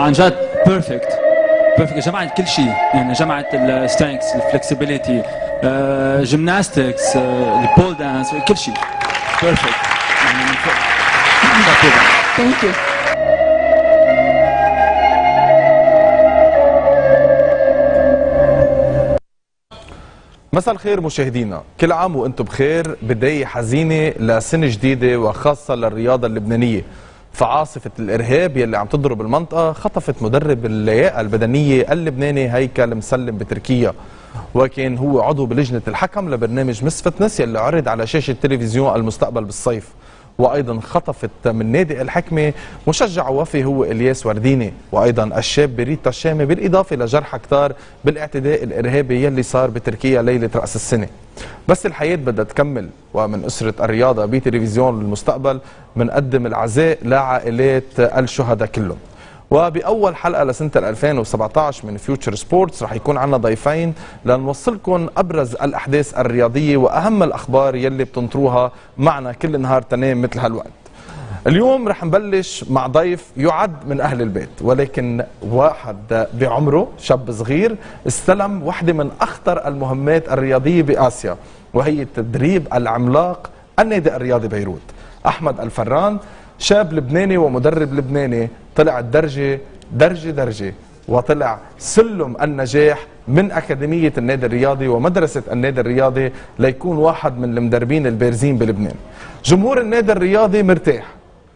عن جد بيرفكت جمعت كل شيء، يعني جمعت السترينكس، الفلكسبيليتي، جيمناستكس، البول دانس، كل شيء بيرفكت يعني من فوق. ثانك يو. مساء الخير مشاهدينا، كل عام وانتم بخير. بداية حزينة لسنة جديدة وخاصة للرياضة اللبنانية. فعاصفة الارهاب يلي عم تضرب المنطقة خطفت مدرب اللياقة البدنية اللبناني هيكل مسلم بتركيا، وكان هو عضو بلجنة الحكم لبرنامج مس فتنس يلي عرض على شاشة تلفزيون المستقبل بالصيف. وايضا خطفت من نادي الحكمه مشجع وفي هو الياس ورديني، وايضا الشاب بريتا الشامي، بالاضافه لجرحى كتار بالاعتداء الارهابي يلي صار بتركيا ليله راس السنه. بس الحياه بدها تكمل، ومن اسره الرياضه بتلفزيون المستقبل بنقدم العزاء لعائلات الشهداء كلهم. وباول حلقه لسنه 2017 من فيوتشر سبورتس رح يكون عندنا ضيفين لنوصلكم ابرز الاحداث الرياضيه واهم الاخبار يلي بتنطروها معنا كل نهار تنام مثل هالوقت. اليوم رح نبلش مع ضيف يعد من اهل البيت، ولكن واحد بعمره شاب صغير استلم واحده من اخطر المهمات الرياضيه باسيا، وهي تدريب العملاق النادي الرياضي بيروت. احمد الفران شاب لبناني ومدرب لبناني طلع الدرجة درجة وطلع سلم النجاح من أكاديمية النادي الرياضي ومدرسة النادي الرياضي ليكون واحد من المدربين البارزين بلبنان. جمهور النادي الرياضي مرتاح،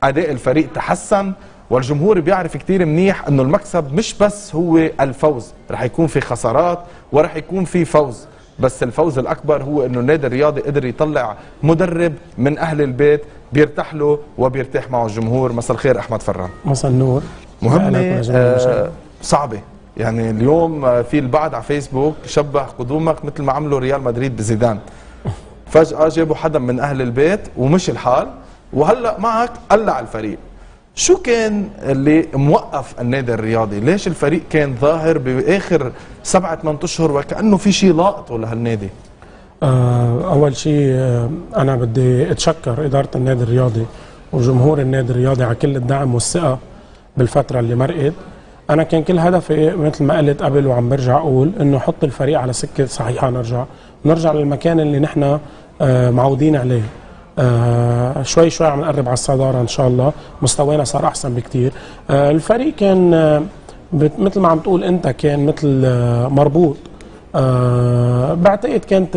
أداء الفريق تحسن، والجمهور بيعرف كتير منيح أنه المكسب مش بس هو الفوز، رح يكون في خسارات ورح يكون في فوز، بس الفوز الأكبر هو أنه النادي الرياضي قدر يطلع مدرب من أهل البيت بيرتاح له وبيرتاح معه الجمهور. مساء الخير أحمد فران. مساء النور. مهمة صعبة، يعني اليوم في البعض على فيسبوك شبه قدومك مثل ما عملوا ريال مدريد بزيدان، فجأة جابوا حدا من أهل البيت ومشي الحال، وهلأ معك قلع الفريق. شو كان اللي موقف النادي الرياضي؟ ليش الفريق كان ظاهر بآخر 7-8 أشهر وكأنه في شيء لاقطه لهالنادي؟ أول شيء أنا بدي أتشكر إدارة النادي الرياضي وجمهور النادي الرياضي على كل الدعم والثقة بالفترة اللي مرقت. أنا كان كل هدفي مثل ما قلت قبل وعم برجع أقول إنه حط الفريق على سكة صحيحة، نرجع للمكان اللي نحن معودين عليه. شوي شوي عم نقرب على الصدارة إن شاء الله، مستوانا صار أحسن بكتير. الفريق كان مثل ما عم تقول أنت كان مثل مربوط. بعتقد كانت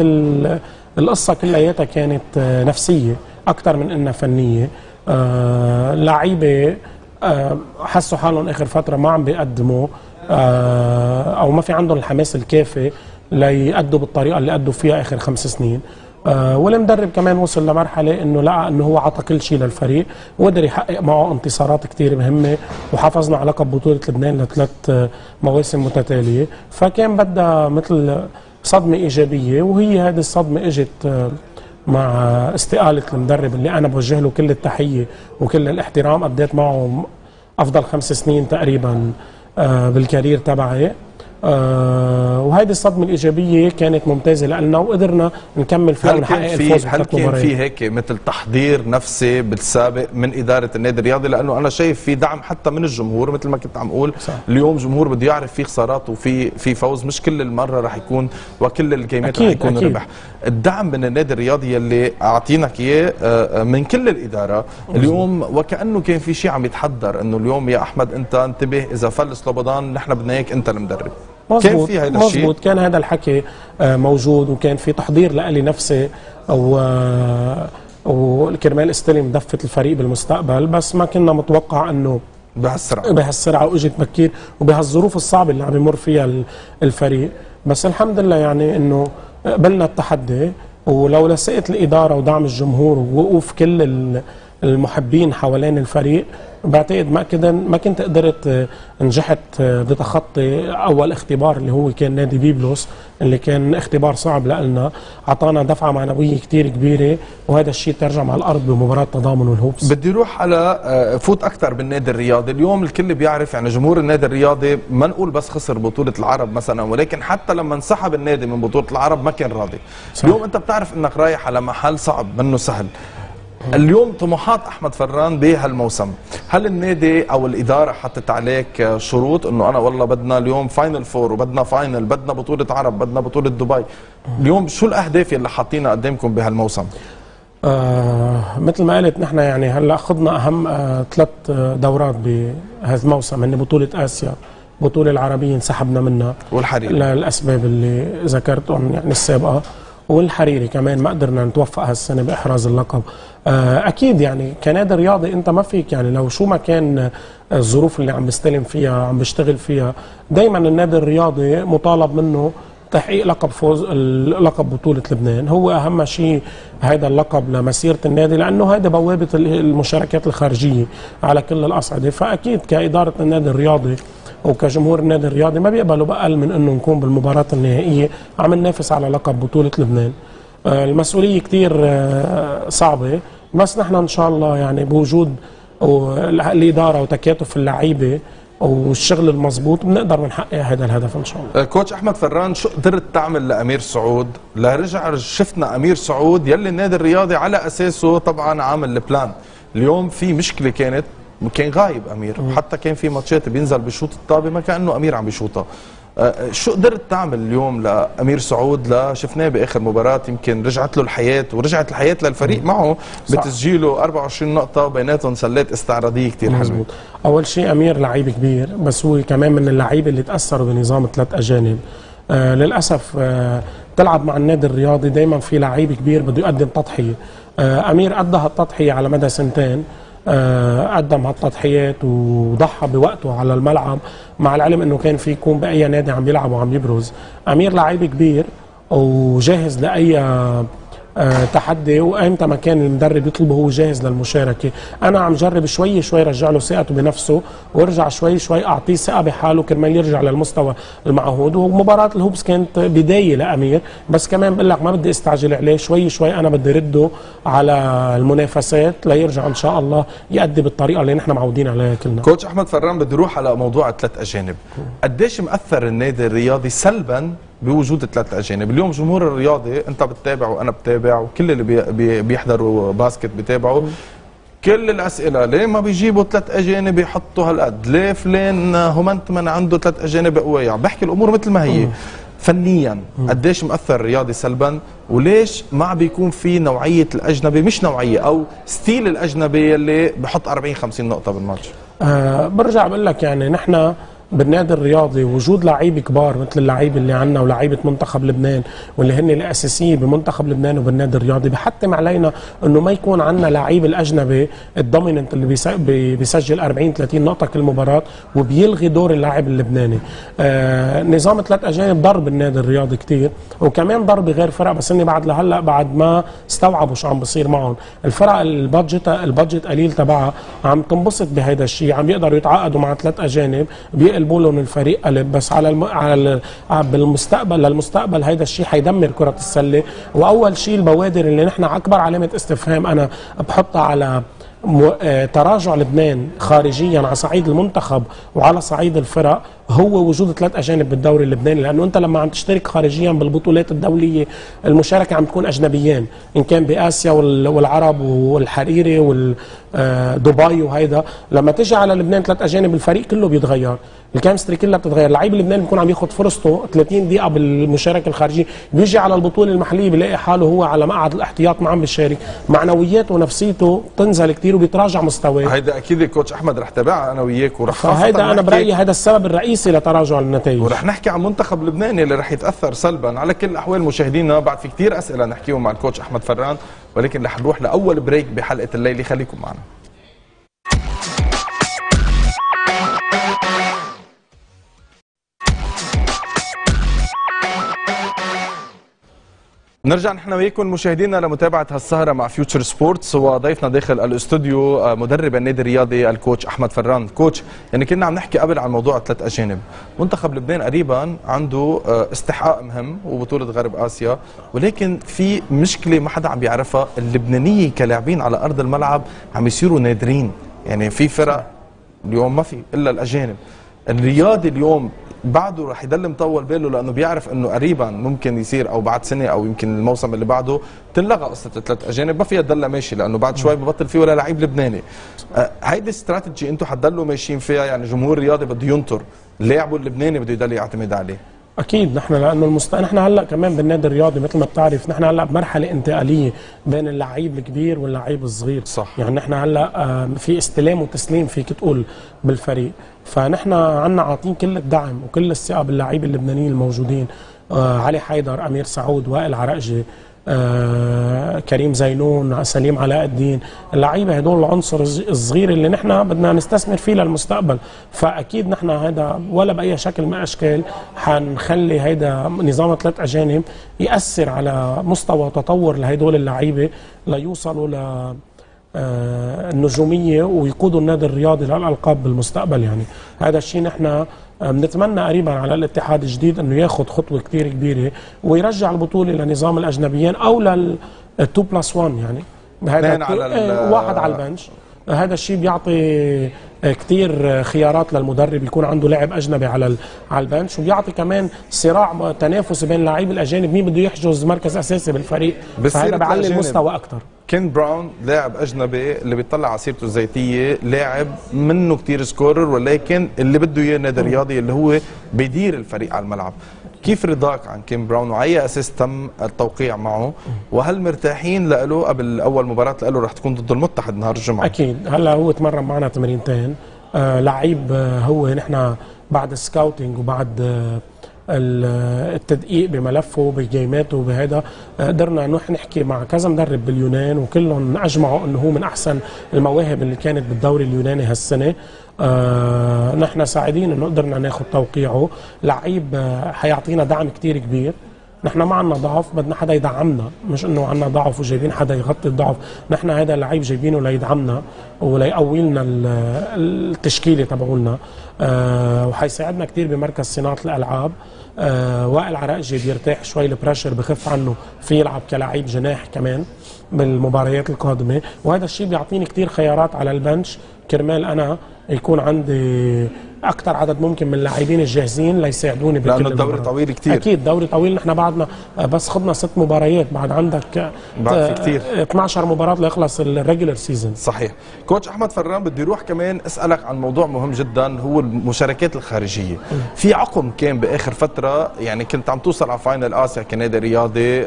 القصة كلياتها كانت نفسية أكثر من إنها فنية. لعيبة حسوا حالهم آخر فترة ما عم بيقدموا أو ما في عندهم الحماس الكافي ليأدوا بالطريقة اللي أدوا فيها آخر 5 سنين. والمدرب كمان وصل لمرحلة انه لقى انه هو عطى كل شيء للفريق وقدر يحقق معه انتصارات كتير مهمة، وحافظنا على لقب بطولة لبنان ل3 مواسم متتالية. فكان بدها مثل صدمة ايجابية، وهي هذه الصدمة اجت مع استقالة المدرب اللي انا بوجه له كل التحية وكل الاحترام. قضيت معه افضل 5 سنين تقريبا بالكارير تبعي، وهيدي الصدمة الإيجابية كانت ممتازة لنا وقدرنا نكمل فيها ونحقق الفوز. هل كان في هيك مثل تحضير نفسي بالسابق من إدارة النادي الرياضي؟ لأنه أنا شايف في دعم حتى من الجمهور مثل ما كنت عم أقول. صح. اليوم جمهور بده يعرف في خسارات وفي فوز، مش كل المرة رح يكون وكل الجيمات رح يكون ربح. الدعم من النادي الرياضي اللي أعطيناك إياه من كل الإدارة اليوم وكأنه كان في شيء عم يتحضر، إنه اليوم يا أحمد أنت انتبه، إذا فل سلوبودان نحن بدنا إياك أنت المدرب. مظبوط، كان هذا الشيء مظبوط، كان هذا الحكي موجود، وكان في تحضير لالي نفسي وكرمال استلم دفه الفريق بالمستقبل. بس ما كنا متوقع انه بهالسرعه واجت بكير وبهالظروف الصعبه اللي عم يمر فيها الفريق. بس الحمد لله يعني انه قبلنا التحدي، ولو لسقت الاداره ودعم الجمهور ووقوف كل المحبين حوالين الفريق بعتقد ما كنت قدرت نجحت بتخطي اول اختبار اللي هو كان نادي بيبلوس، اللي كان اختبار صعب لنا، اعطانا دفعه معنويه كتير كبيره، وهذا الشيء ترجم على الارض بمباراه تضامن والهوبس. بدي اروح على فوت اكثر بالنادي الرياضي، اليوم الكل بيعرف يعني جمهور النادي الرياضي ما نقول بس خسر بطوله العرب مثلا، ولكن حتى لما انسحب النادي من بطوله العرب ما كان راضي. صح. اليوم انت بتعرف انك رايح على محل صعب منه سهل. اليوم طموحات احمد فران بهالموسم هل النادي او الاداره حطت عليك شروط انه انا والله بدنا اليوم فاينل فور وبدنا فاينل، بدنا بطوله عرب، بدنا بطوله دبي، اليوم شو الاهداف اللي حاطينها قدامكم بهالموسم؟ مثل ما قلت نحن يعني هلا اخذنا اهم ثلاث دورات بهذا الموسم، هن بطوله اسيا، بطوله العربيه انسحبنا منها والحريري للاسباب اللي ذكرتهم يعني السابقه، والحريري كمان ما قدرنا نتوفق هالسنه باحراز اللقب. اكيد يعني كنادي رياضي انت ما فيك يعني لو شو ما كان الظروف اللي عم بستلم فيها عم بشتغل فيها، دائما النادي الرياضي مطالب منه تحقيق لقب فوز لقب بطوله لبنان، هو اهم شيء هذا اللقب لمسيره النادي لانه هذا بوابه المشاركات الخارجيه على كل الاصعده، فاكيد كاداره النادي الرياضي وكجمهور النادي الرياضي ما بيقبلوا بأقل من انه نكون بالمباراه النهائيه عم ننافس على لقب بطوله لبنان. المسؤوليه كثير صعبه، بس نحن ان شاء الله يعني بوجود الاداره وتكاتف اللعيبه والشغل المضبوط بنقدر بنحقق هذا الهدف ان شاء الله. كوتش احمد فران، شو قدرت تعمل لامير سعود؟ لرجع شفنا امير سعود يلي النادي الرياضي على اساسه طبعا عامل البلان، اليوم في مشكله كان غايب امير، حتى كان في ماتشات بينزل بشوط الطابه ما كانه امير عم بيشوطها. شو قدرت تعمل اليوم لامير سعود؟ لا شفناه باخر مباراه يمكن رجعت له الحياه ورجعت الحياه للفريق معه بتسجيله 24 نقطه وبيناتهم سلات استعراضيه كثير حلوه. اول شيء امير لعيب كبير، بس هو كمان من اللعيبه اللي تاثروا بنظام ثلاث اجانب. للاسف تلعب مع النادي الرياضي دائما في لعيب كبير بده يقدم تضحيه. امير ادى هالتضحيه على مدى سنتين، قدم هالتضحيات وضحى بوقته على الملعب، مع العلم انه كان في يكون باي نادي عم يلعب وعم يبرز. امير لعيب كبير وجاهز لاي تحدي، وامتى ما كان المدرب يطلبه هو جاهز للمشاركه. انا عم جرب شوي شوي رجع له ثقته بنفسه، وارجع شوي شوي اعطيه ثقه بحاله كرمال يرجع للمستوى المعهود. ومباراه الهوبس كانت بدايه لامير، بس كمان بقول لك ما بدي استعجل عليه، شوي شوي انا بدي رده على المنافسات ليرجع ان شاء الله يأدي بالطريقه اللي نحن معودين عليها كلنا. كوتش احمد فران، بدي اروح على موضوع الثلاث اجانب، قديش مأثر النادي الرياضي سلبا بوجود الثلاث اجانب؟ اليوم جمهور الرياضي انت بتتابع وانا بتابع وكل اللي بيحضروا باسكت بتابعوا، كل الاسئله ليه ما بيجيبوا ثلاث اجانب يحطوا هالقد؟ ليه فلان همنتمن عنده ثلاث اجانب قوية؟ بحكي الامور مثل ما هي. فنيا قديش مأثر الرياضي سلبا؟ وليش ما بيكون في نوعيه الاجنبي مش نوعيه او ستيل الاجنبي اللي بحط 40 50 نقطه بالماتش؟ برجع بقول لك يعني نحن بالنادي الرياضي وجود لعيبه كبار مثل اللعيبه اللي عندنا ولاعيبه منتخب لبنان واللي هن الاساسيه بمنتخب لبنان وبالنادي الرياضي بحتم علينا انه ما يكون عندنا لعيب الاجنبي الدوميننت اللي بيسجل 40 30 نقطه كل مباراه وبيلغي دور اللاعب اللبناني. نظام ثلاث اجانب ضرب النادي الرياضي كثير، وكمان ضرب غير فرق، بس اني بعد لهلا بعد ما استوعبوا شو عم بصير معهم. الفرق البادجت قليل تبعها عم تنبسط بهذا الشيء، عم يقدروا يتعاقدوا مع ثلاث اجانب يقلبوا لهم الفريق قلب، بس بالمستقبل للمستقبل هيدا الشيء حيدمر كرة السلة. واول شيء البوادر اللي نحن اكبر علامة استفهام انا بحطها على تراجع لبنان خارجيا على صعيد المنتخب وعلى صعيد الفرق هو وجود ثلاث اجانب بالدوري اللبناني، لانه انت لما عم تشترك خارجيا بالبطولات الدوليه المشاركه عم تكون اجنبيين، ان كان باسيا والعرب والحريري ودبي وهيدا، لما تيجي على لبنان ثلاث اجانب الفريق كله بيتغير، الكيمستري كلها بتتغير، اللعيب اللبناني بيكون عم ياخذ فرصته 30 دقيقه بالمشاركه الخارجيه، بيجي على البطوله المحليه بيلاقي حاله هو على مقعد الاحتياط ما عم بيشارك، معنوياته ونفسيته بتنزل كثير وبيتراجع مستواه. هيدا اكيد كوتش احمد رح تابعها انا وياك، ورح هيدا انا برايي هذا السبب الرئيسي لتراجع النتائج، ورح نحكي عن منتخب لبناني اللي رح يتاثر سلبا. على كل الاحوال مشاهدينا بعد في كثير اسئله نحكيهم مع الكوتش احمد فران، ولكن رح نروح لاول بريك بحلقه الليله، خليكم معنا. نرجع نحن وياكم مشاهدينا لمتابعه هالسهره مع فيوتشر سبورتس، وضيفنا داخل الاستوديو مدرب النادي الرياضي الكوتش احمد فران. كوتش، يعني كنا عم نحكي قبل عن موضوع ثلاث اجانب، منتخب لبنان قريبا عنده استحقاق مهم وبطوله غرب اسيا، ولكن في مشكله ما حدا عم بيعرفها، اللبنانيه كلاعبين على ارض الملعب عم يصيروا نادرين، يعني في فرق اليوم ما في الا الاجانب. الرياضي اليوم بعده راح يضل مطول باله، لانه بيعرف انه قريبا ممكن يصير او بعد سنه او يمكن الموسم اللي بعده تنلغى قصه الثلاث اجانب، ما فيها تضلها ماشي لانه بعد شوي ببطل فيه ولا لعيب لبناني. هيدي استراتيجي انتم حتضلوا ماشيين فيها؟ يعني جمهور رياضي بده ينطر لاعبه اللبناني بده يضل يعتمد عليه؟ اكيد نحن، لانه نحن هلا كمان بالنادي الرياضي مثل ما بتعرف نحن هلا بمرحله انتقاليه بين اللعيب الكبير واللعيب الصغير، صح. يعني نحن هلا في استلام وتسليم فيك تقول بالفريق، فنحن عنا عاطين كل الدعم وكل الثقه باللعيب اللبنانيين الموجودين، علي حيدر، امير سعود، وائل عرقجي، كريم زينون، سليم علاء الدين، اللعيبه هدول العنصر الصغير اللي نحن بدنا نستثمر فيه للمستقبل. فاكيد نحن هذا ولا باي شكل من الاشكال حنخلي هيدا نظام ثلاث اجانب ياثر على مستوى تطور لهدول اللعيبه ليوصلوا ل النجوميه ويقودوا النادي الرياضي للالقاب بالمستقبل. يعني هذا الشيء نحن بنتمنى قريبا على الاتحاد الجديد انه ياخذ خطوه كثير كبيره ويرجع البطوله لنظام الاجنبيين او لل 2+1، يعني هذا واحد على البنش. هذا الشيء بيعطي كثير خيارات للمدرب، يكون عنده لاعب اجنبي على البنش، وبيعطي كمان صراع تنافس بين اللعيبه الاجانب مين بده يحجز مركز اساسي بالفريق، فهذا بيعلي المستوى اكثر. كين براون لاعب اجنبي اللي بيطلع على سيرته الزيتيه، لاعب منه كثير سكورر، ولكن اللي بده اياه النادي الرياضي اللي هو بيدير الفريق على الملعب. كيف رضاك عن كيم براون وعلى اساس تم التوقيع معه؟ وهل مرتاحين له قبل اول مباراه له رح تكون ضد المتحد نهار الجمعه؟ اكيد هلا هو تمرن معنا تمرينتين، لعيب هو نحن بعد السكاوتينج وبعد التدقيق بملفه بجيماته بهذا قدرنا نروح نحكي مع كذا مدرب باليونان وكلهم اجمعوا انه هو من احسن المواهب اللي كانت بالدوري اليوناني هالسنه. نحن سعيدين انه قدرنا ناخذ توقيعه، لعيب حيعطينا دعم كثير كبير. نحن ما عندنا ضعف، بدنا حدا يدعمنا، مش انه عندنا ضعف وجايبين حدا يغطي الضعف، نحن هذا اللعيب جايبينه ليدعمنا وليقوي لنا التشكيله تبعولنا، وحيساعدنا كثير بمركز صناعه الالعاب. وائل عرقجي بيرتاح شوي، البريشر بخف عنه، في يلعب كلاعب جناح كمان بالمباريات القادمه، وهذا الشيء بيعطيني كثير خيارات على البنش كرمال انا يكون عندي اكثر عدد ممكن من اللاعبين الجاهزين ليساعدوني بكل لانه الدوري طويل كثير. اكيد دوري طويل، نحن بعدنا بس خضنا 6 مباريات، بعد عندك بعد في كثير 12 مباراه ليخلص الريجولر سيزون. صحيح. كوتش احمد فران بدي يروح كمان اسالك عن موضوع مهم جدا هو المشاركات الخارجيه. في عقم كان باخر فتره، يعني كنت عم توصل على فاينل اسيا كنادي رياضي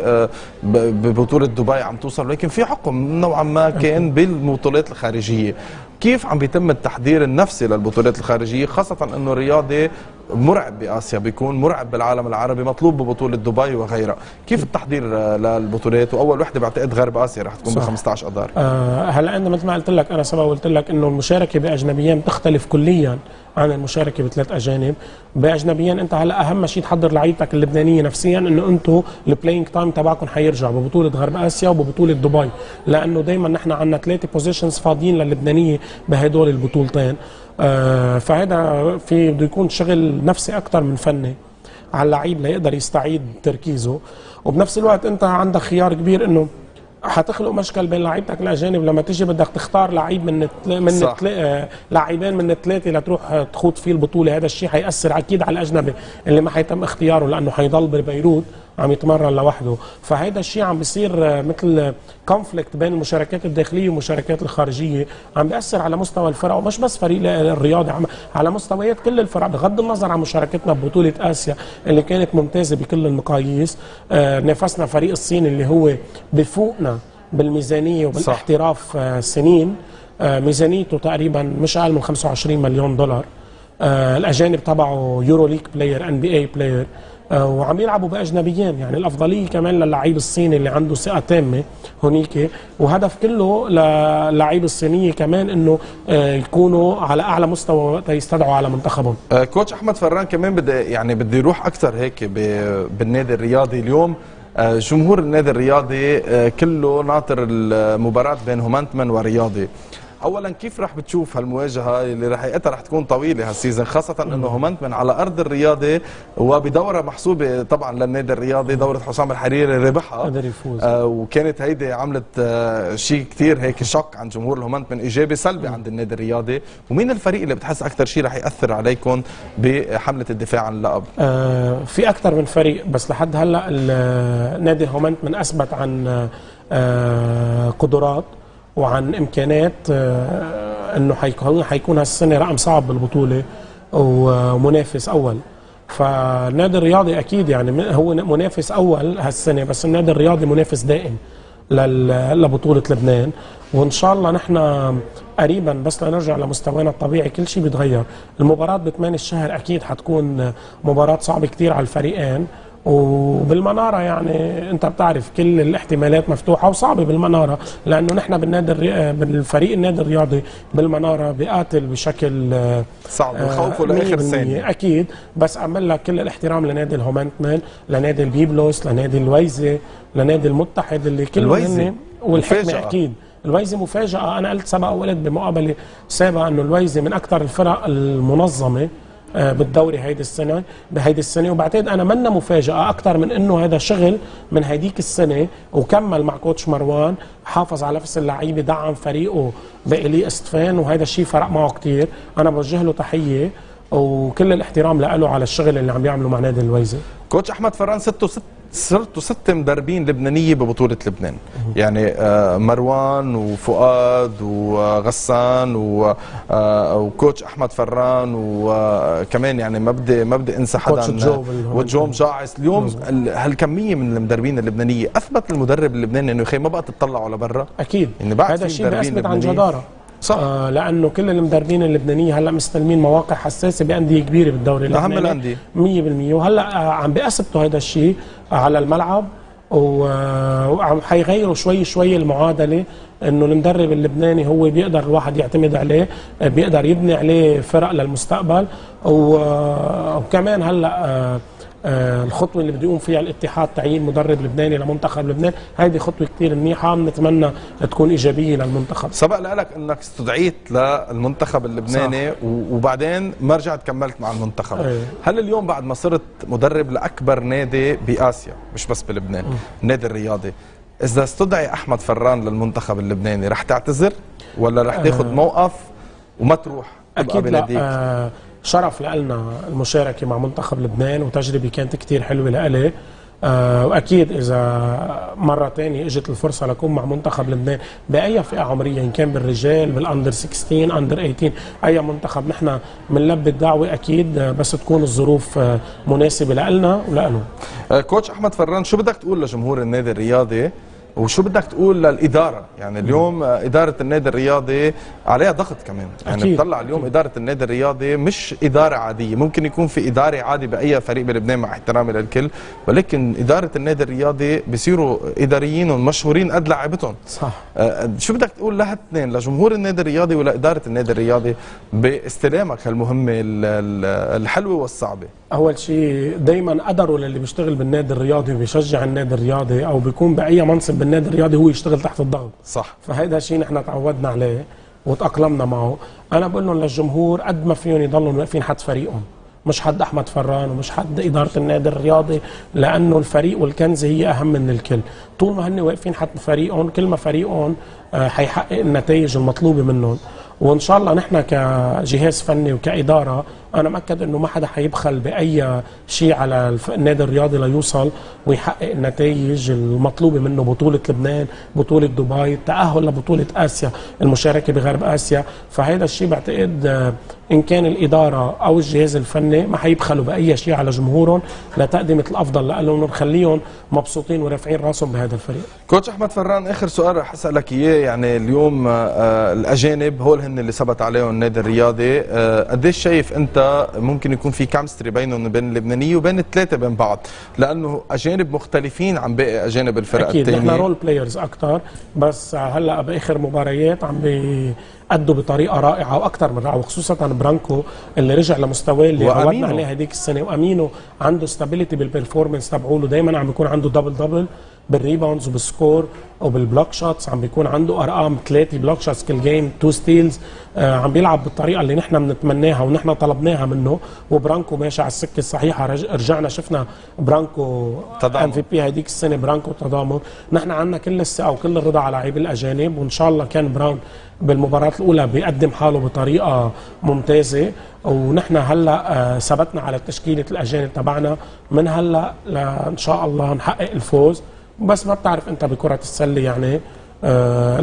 ببطوله دبي عم توصل، ولكن في عقم نوعا ما كان بالبطولات الخارجيه. كيف عم بيتم التحضير النفسي للبطولات الخارجيه، خاصه انه الرياضي مرعب باسيا، بيكون مرعب بالعالم العربي، مطلوب ببطوله دبي وغيرها، كيف التحضير للبطولات؟ واول وحده بعتقد غرب اسيا رح تكون ب 15 اذار. هلا انت مثل ما قلت لك انا سبق قلت لك انه المشاركه باجنبيين بتختلف كليا عن المشاركه بثلاث اجانب، باجنبيين انت هلا اهم شيء تحضر لعيبتك اللبنانيه نفسيا انه انتم البلاينج تايم تبعكم حيرجع ببطوله غرب اسيا وببطوله دبي، لانه دائما نحن عندنا 3 بوزيشنز فاضيين للبنانيه بهدول البطولتين. فهذا في بده يكون شغل نفسي اكثر من فني على اللعيب ليقدر يستعيد تركيزه، وبنفس الوقت انت عندك خيار كبير انه حتخلق مشكل بين لعيبتك الاجانب لما تيجي بدك تختار لعيب لاعبين من الثلاثه لتروح تخوض فيه البطوله. هذا الشيء حيأثر اكيد على الاجنبي اللي ما حيتم اختياره لانه حيضل ببيروت عم يتمرن لوحده، فهيدا الشيء عم بيصير مثل كونفليكت بين المشاركات الداخليه والمشاركات الخارجيه، عم بيأثر على مستوى الفرق ومش بس فريق الرياضي، على مستويات كل الفرق بغض النظر عن مشاركتنا ببطوله اسيا اللي كانت ممتازه بكل المقاييس. نافسنا فريق الصين اللي هو بفوقنا بالميزانيه وبالاحتراف سنين، ميزانيته تقريبا مش اقل من 25 مليون دولار، الاجانب تبعه يورو ليج بلاير، NBA بلاير، وعم يلعبوا باجنبيين، يعني الافضليه كمان للعيب الصيني اللي عنده ثقه تامه هونيك، وهدف كله للعيب الصينيه كمان انه يكونوا على اعلى مستوى وقت يستدعوا على منتخبهم. كوتش احمد فران كمان بدي يروح اكثر هيك بالنادي الرياضي اليوم. جمهور النادي الرياضي كله ناطر المباراه بين هومانتمن ورياضي، اولا كيف راح بتشوف هالمواجهه اللي رح تكون طويله هالسيزون، خاصه انه همنت من على ارض الرياضه وبدوره محسوبه طبعا للنادي الرياضي، دوره حسام الحريري ربحها قدر يفوز، وكانت هيدي عملت شيء كثير هيك شق عن جمهور الهمنت من ايجابي سلبي عند النادي الرياضي. ومين الفريق اللي بتحس اكثر شيء راح ياثر عليكم بحمله الدفاع عن اللقب؟ في اكثر من فريق، بس لحد هلا نادي الهمنت من اثبت عن قدرات وعن امكانات انه حيكون هالسنه رقم صعب بالبطوله ومنافس اول. فالنادي الرياضي اكيد يعني هو منافس اول هالسنه، بس النادي الرياضي منافس دائم لبطوله لبنان، وان شاء الله نحن قريبا بس لنرجع لمستوانا الطبيعي كل شيء بيتغير. المباراه ب8 الشهر اكيد حتكون مباراه صعبه كثير على الفريقين، وبالمناره يعني انت بتعرف كل الاحتمالات مفتوحه وصعبه بالمناره، لانه نحن بالفريق النادي الرياضي بالمناره بيقاتل بشكل صعب وخوفه لاخر ثانيه اكيد. بس اعمل لك كل الاحترام لنادي الهومنتمن، لنادي البيبلوس، لنادي الويزه، لنادي المتحد اللي كلهم والحكمه اكيد. الويزي مفاجاه، انا قلت سبق وقلت بمقابله سابقه انه الويزي من اكثر الفرق المنظمه بالدوري بهيدي السنه، وبعتقد انا منا مفاجاه اكثر من انه هذا شغل من هيديك السنه، وكمل مع كوتش مروان، حافظ على نفس اللعيبه، دعم فريقه بإلي استفان، وهذا الشيء فرق معه كثير. انا بوجه له تحيه وكل الاحترام له على الشغل اللي عم يعمله مع نادي الويزي. كوتش احمد فران صرتوا 6 مدربين لبنانيه ببطوله لبنان، يعني مروان وفؤاد وغسان وكوتش احمد فران، وكمان يعني ما بدي انسى حدا، وجوم جاعس. اليوم هالكميه من المدربين اللبنانيه، اثبت المدرب اللبناني انه يا اخي ما بقى تطلعوا لبرا اكيد، يعني هذا الشيء بيثبت عن جداره صح. لانه كل المدربين اللبنانيين هلا مستلمين مواقع حساسه بانديه كبيره بالدوري اللبناني 100%، وهلا عم بيثبتوا هذا الشيء على الملعب، وعم حيغيروا شوي شوي المعادله، انه المدرب اللبناني هو بيقدر الواحد يعتمد عليه، بيقدر يبني عليه فرق للمستقبل. وكمان هلا الخطوه اللي بده يقوم فيها الاتحاد، تعيين مدرب لبناني لمنتخب لبنان، هيدي خطوه كثير منيحه، بنتمنى تكون ايجابيه للمنتخب. سبق لك انك استدعيت للمنتخب اللبناني صح. وبعدين ما رجعت كملت مع المنتخب أيه. هل اليوم بعد ما صرت مدرب لاكبر نادي باسيا مش بس بلبنان النادي الرياضي، اذا استدعي احمد فران للمنتخب اللبناني رح تعتذر ولا رح تاخذ موقف وما تروح؟ اكيد لا، شرف لنا المشاركه مع منتخب لبنان، وتجربه كانت كثير حلوه لإلي، واكيد اذا مره ثانيه اجت الفرصه لكون مع منتخب لبنان باي فئه عمريه، ان كان بالرجال، بالاندر 16، اندر 18، اي منتخب نحن بنلبي الدعوه اكيد، بس تكون الظروف مناسبه لنا ولهم. كوتش احمد فران، شو بدك تقول لجمهور النادي الرياضي وشو بدك تقول للاداره؟ يعني اليوم اداره النادي الرياضي عليها ضغط كمان، يعني بتطلع اليوم اداره النادي الرياضي مش اداره عاديه، ممكن يكون في اداره عادي باي فريق بلبنان مع احترامي للكل، ولكن اداره النادي الرياضي بصيروا اداريين ومشهورين قد لعيبتهم صح. شو بدك تقول لهالاثنين، لجمهور النادي الرياضي ولاداره النادي الرياضي، باستلامك هالمهمه الحلوه والصعبه؟ اول شيء دائما قدروا للي بيشتغل بالنادي الرياضي وبيشجع النادي الرياضي او بيكون باي منصب بالنادي الرياضي هو يشتغل تحت الضغط صح، فهيدا شيء نحن تعودنا عليه وتاقلمنا معه. انا بقول لهم للجمهور قد ما فيهم يضلوا واقفين حد فريقهم، مش حد احمد فران ومش حد اداره النادي الرياضي، لانه الفريق والكنز هي اهم من الكل. طول ما هن واقفين حد فريقهم، كل ما فريقهم حيحقق النتائج المطلوبه منهم. وان شاء الله نحن كجهاز فني وكاداره، انا مأكد انه ما حدا حيبخل باي شيء على النادي الرياضي ليوصل ويحقق النتائج المطلوبه منه، بطوله لبنان، بطوله دبي، التاهل لبطوله اسيا، المشاركه بغرب اسيا. فهذا الشيء بعتقد ان كان الاداره او الجهاز الفني ما حيبخلوا باي شيء على جمهورهم لتقدمه الافضل لهم، ونخليهم مبسوطين ورافعين راسهم بهذا الفريق. كوتش احمد فران، اخر سؤال رح اسالك اياه، يعني اليوم الاجانب هول هن اللي ثبت عليهم النادي الرياضي، قديش شايف انت ممكن يكون في كامستري بينهم وبين اللبنانيه وبين الثلاثه بين بعض، لانه اجانب مختلفين عن باقي اجانب الفرق الثانيه؟ اكيد نحن رول بلايرز اكثر، بس هلا باخر مباريات عم أدوا بطريقه رائعه واكثر من رائعه، وخصوصا برانكو اللي رجع لمستواه اللي عودنا عليه هذيك السنه، وامينو عنده ستابيليتي بالبرفورمنس تبعوله، دائما عم بيكون عنده دبل دبل بالريباوندز وبالسكور وبالبلوك شوتس، عم بيكون عنده ارقام 3 بلوك شوتس كل جيم، 2 ستيلز، عم بيلعب بالطريقه اللي نحن بنتمناها ونحن طلبناها منه، وبرانكو ماشي على السكه الصحيحه. رجعنا شفنا برانكو MVP هديك السنه، برانكو تضامن. نحن عندنا كل الثقه وكل الرضا على لعيب الاجانب، وان شاء الله كان براون بالمباراه الاولى بيقدم حاله بطريقه ممتازه، ونحن هلا ثبتنا على تشكيله الاجانب تبعنا، من هلا ان شاء الله نحقق الفوز. بس ما بتعرف انت بكره السله يعني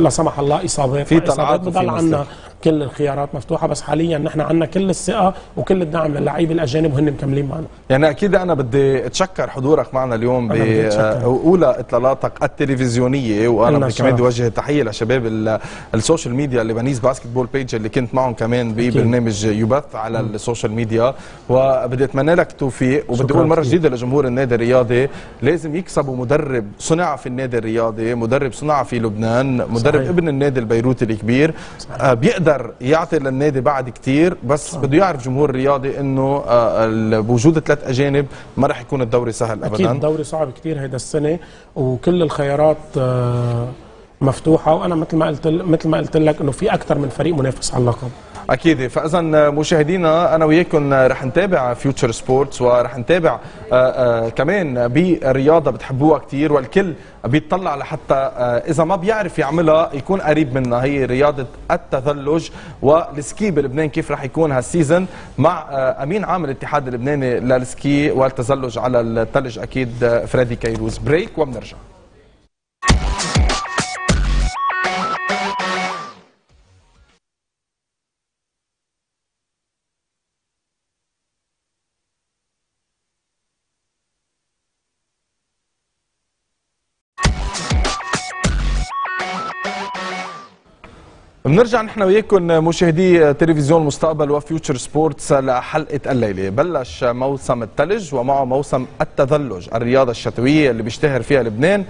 لا سمح الله اصابات، في طلعات، بضل عندنا كل الخيارات مفتوحه، بس حاليا نحن عندنا كل الثقه وكل الدعم للعيبه الاجانب وهن مكملين معنا. يعني اكيد انا بدي اتشكر حضورك معنا اليوم باولى اطلالاتك التلفزيونيه، وانا كمان بدي اوجه تحيه لشباب السوشيال ميديا لبنيز باسكتبول بيج اللي كنت معهم كمان ببرنامج يبث على السوشيال ميديا، وبدي اتمنى لك التوفيق، وبدي اقول مره جديده لجمهور النادي الرياضي لازم يكسبوا مدرب صنع في النادي الرياضي، مدرب صنع في لبنان، مدرب صحيح. ابن النادي البيروتي الكبير بيقدر يعطي للنادي بعد كتير، بس بده يعرف جمهور الرياضي انه بوجود 3 اجانب ما راح يكون الدوري سهل ابدا. اكيد الدوري صعب كتير هيدا السنه، وكل الخيارات مفتوحه، وانا مثل ما قلت لك انه في اكثر من فريق منافس على اللقب. اكيد. فاذا مشاهدينا انا وياكم رح نتابع فيوتشر سبورتس، ورح نتابع كمان برياضه بتحبوها كثير والكل بيطلع لحتى اذا ما بيعرف يعملها يكون قريب منها، هي رياضه التزلج والسكي بلبنان، كيف رح يكون هالسيزن مع امين عام الاتحاد اللبناني للسكي والتزلج على الثلج اكيد فريدي كيروز. بريك وبنرجع. بنرجع نحن وياكم مشاهدي تلفزيون المستقبل وفيوتشر سبورتس لحلقه الليله. بلش موسم الثلج ومعه موسم التزلج، الرياضه الشتويه اللي بيشتهر فيها لبنان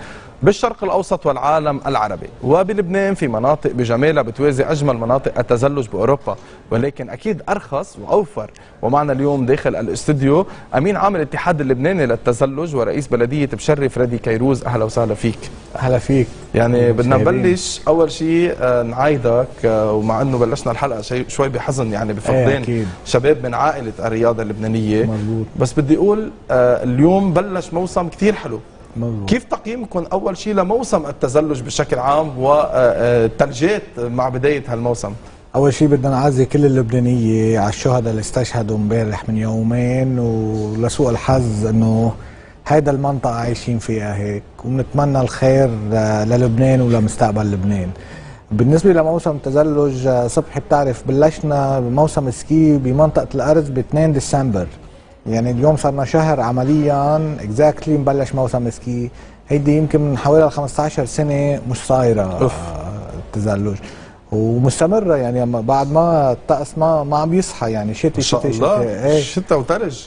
بالشرق الاوسط والعالم العربي، وبلبنان في مناطق بجمالها بتوازي اجمل مناطق التزلج باوروبا، ولكن اكيد ارخص واوفر. ومعنا اليوم داخل الاستوديو امين عام الاتحاد اللبناني للتزلج ورئيس بلديه بشري فريدي كيروز. اهلا وسهلا فيك. اهلا فيك. يعني بدنا نبلش اول شيء نعايدك، ومع انه بلشنا الحلقه شوي بحزن يعني بفقدان شباب من عائله الرياضه اللبنانيه، مزبوط. بس بدي اقول اليوم بلش موسم كثير حلو. مزبوط. كيف تقييمكم اول شيء لموسم التزلج بشكل عام والتلجات مع بدايه هالموسم؟ اول شيء بدنا نعزي كل اللبنانيه على الشهداء اللي استشهدوا امبارح من يومين، ولسوء الحظ انه هيدا المنطقه عايشين فيها هيك، وبنتمنى الخير للبنان ولمستقبل لبنان. بالنسبه لموسم التزلج صبحي بتعرف بلشنا بموسم سكي بمنطقه الارز ب 2 ديسمبر، يعني اليوم صرنا شهر عمليا اكزاكتلي مبلش موسم سكي. هيدي يمكن من حوالي 15 سنه مش صايره التزلج، ومستمره يعني بعد ما الطقس ما عم يصحى، يعني شتي شتي شتي شتا وتلج،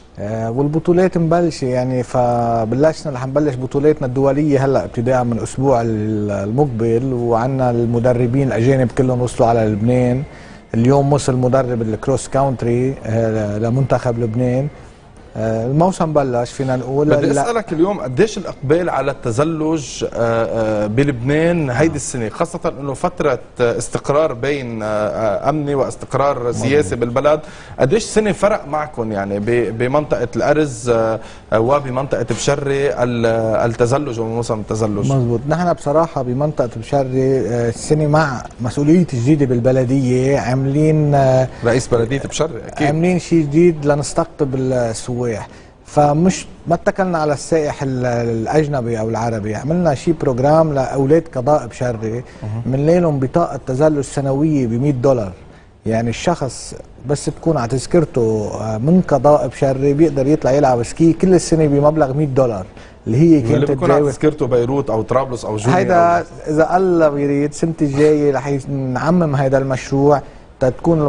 والبطولات مبلشه يعني. فبلشنا رح نبلش بطولاتنا الدوليه هلا ابتداء من الاسبوع المقبل، وعندنا المدربين الاجانب كلهم وصلوا على لبنان. اليوم وصل مدرب الكروس كاونتري لمنتخب لبنان. الموسم بلش فينا نقول. بدي اسالك اليوم قديش الاقبال على التزلج بلبنان هيدي السنه، خاصه انه فتره استقرار بين امني واستقرار سياسي بالبلد، قديش السنه فرق معكم يعني بمنطقه الارز وبمنطقه بشري التزلج وموسم التزلج؟ مزبوط. نحن بصراحه بمنطقه بشري السنه مع مسؤوليه جديده بالبلديه، عاملين رئيس بلديه بشري اكيد عاملين شيء جديد لنستقطب السوق، فمش ما اتكلنا على السائح الاجنبي او العربي، عملنا شيء بروجرام لاولاد قضاء بشري بنلاقي لهم بطاقه تزلج سنويه ب $100، يعني الشخص بس تكون على تذكرته من قضاء بشري بيقدر يطلع يلعب سكي كل السنه بمبلغ $100 اللي هي كانت بتكون على تذكرته بيروت او طرابلس او جونيا. هيدا اذا الله بيريد السنه الجايه رح نعمم هيدا المشروع تكون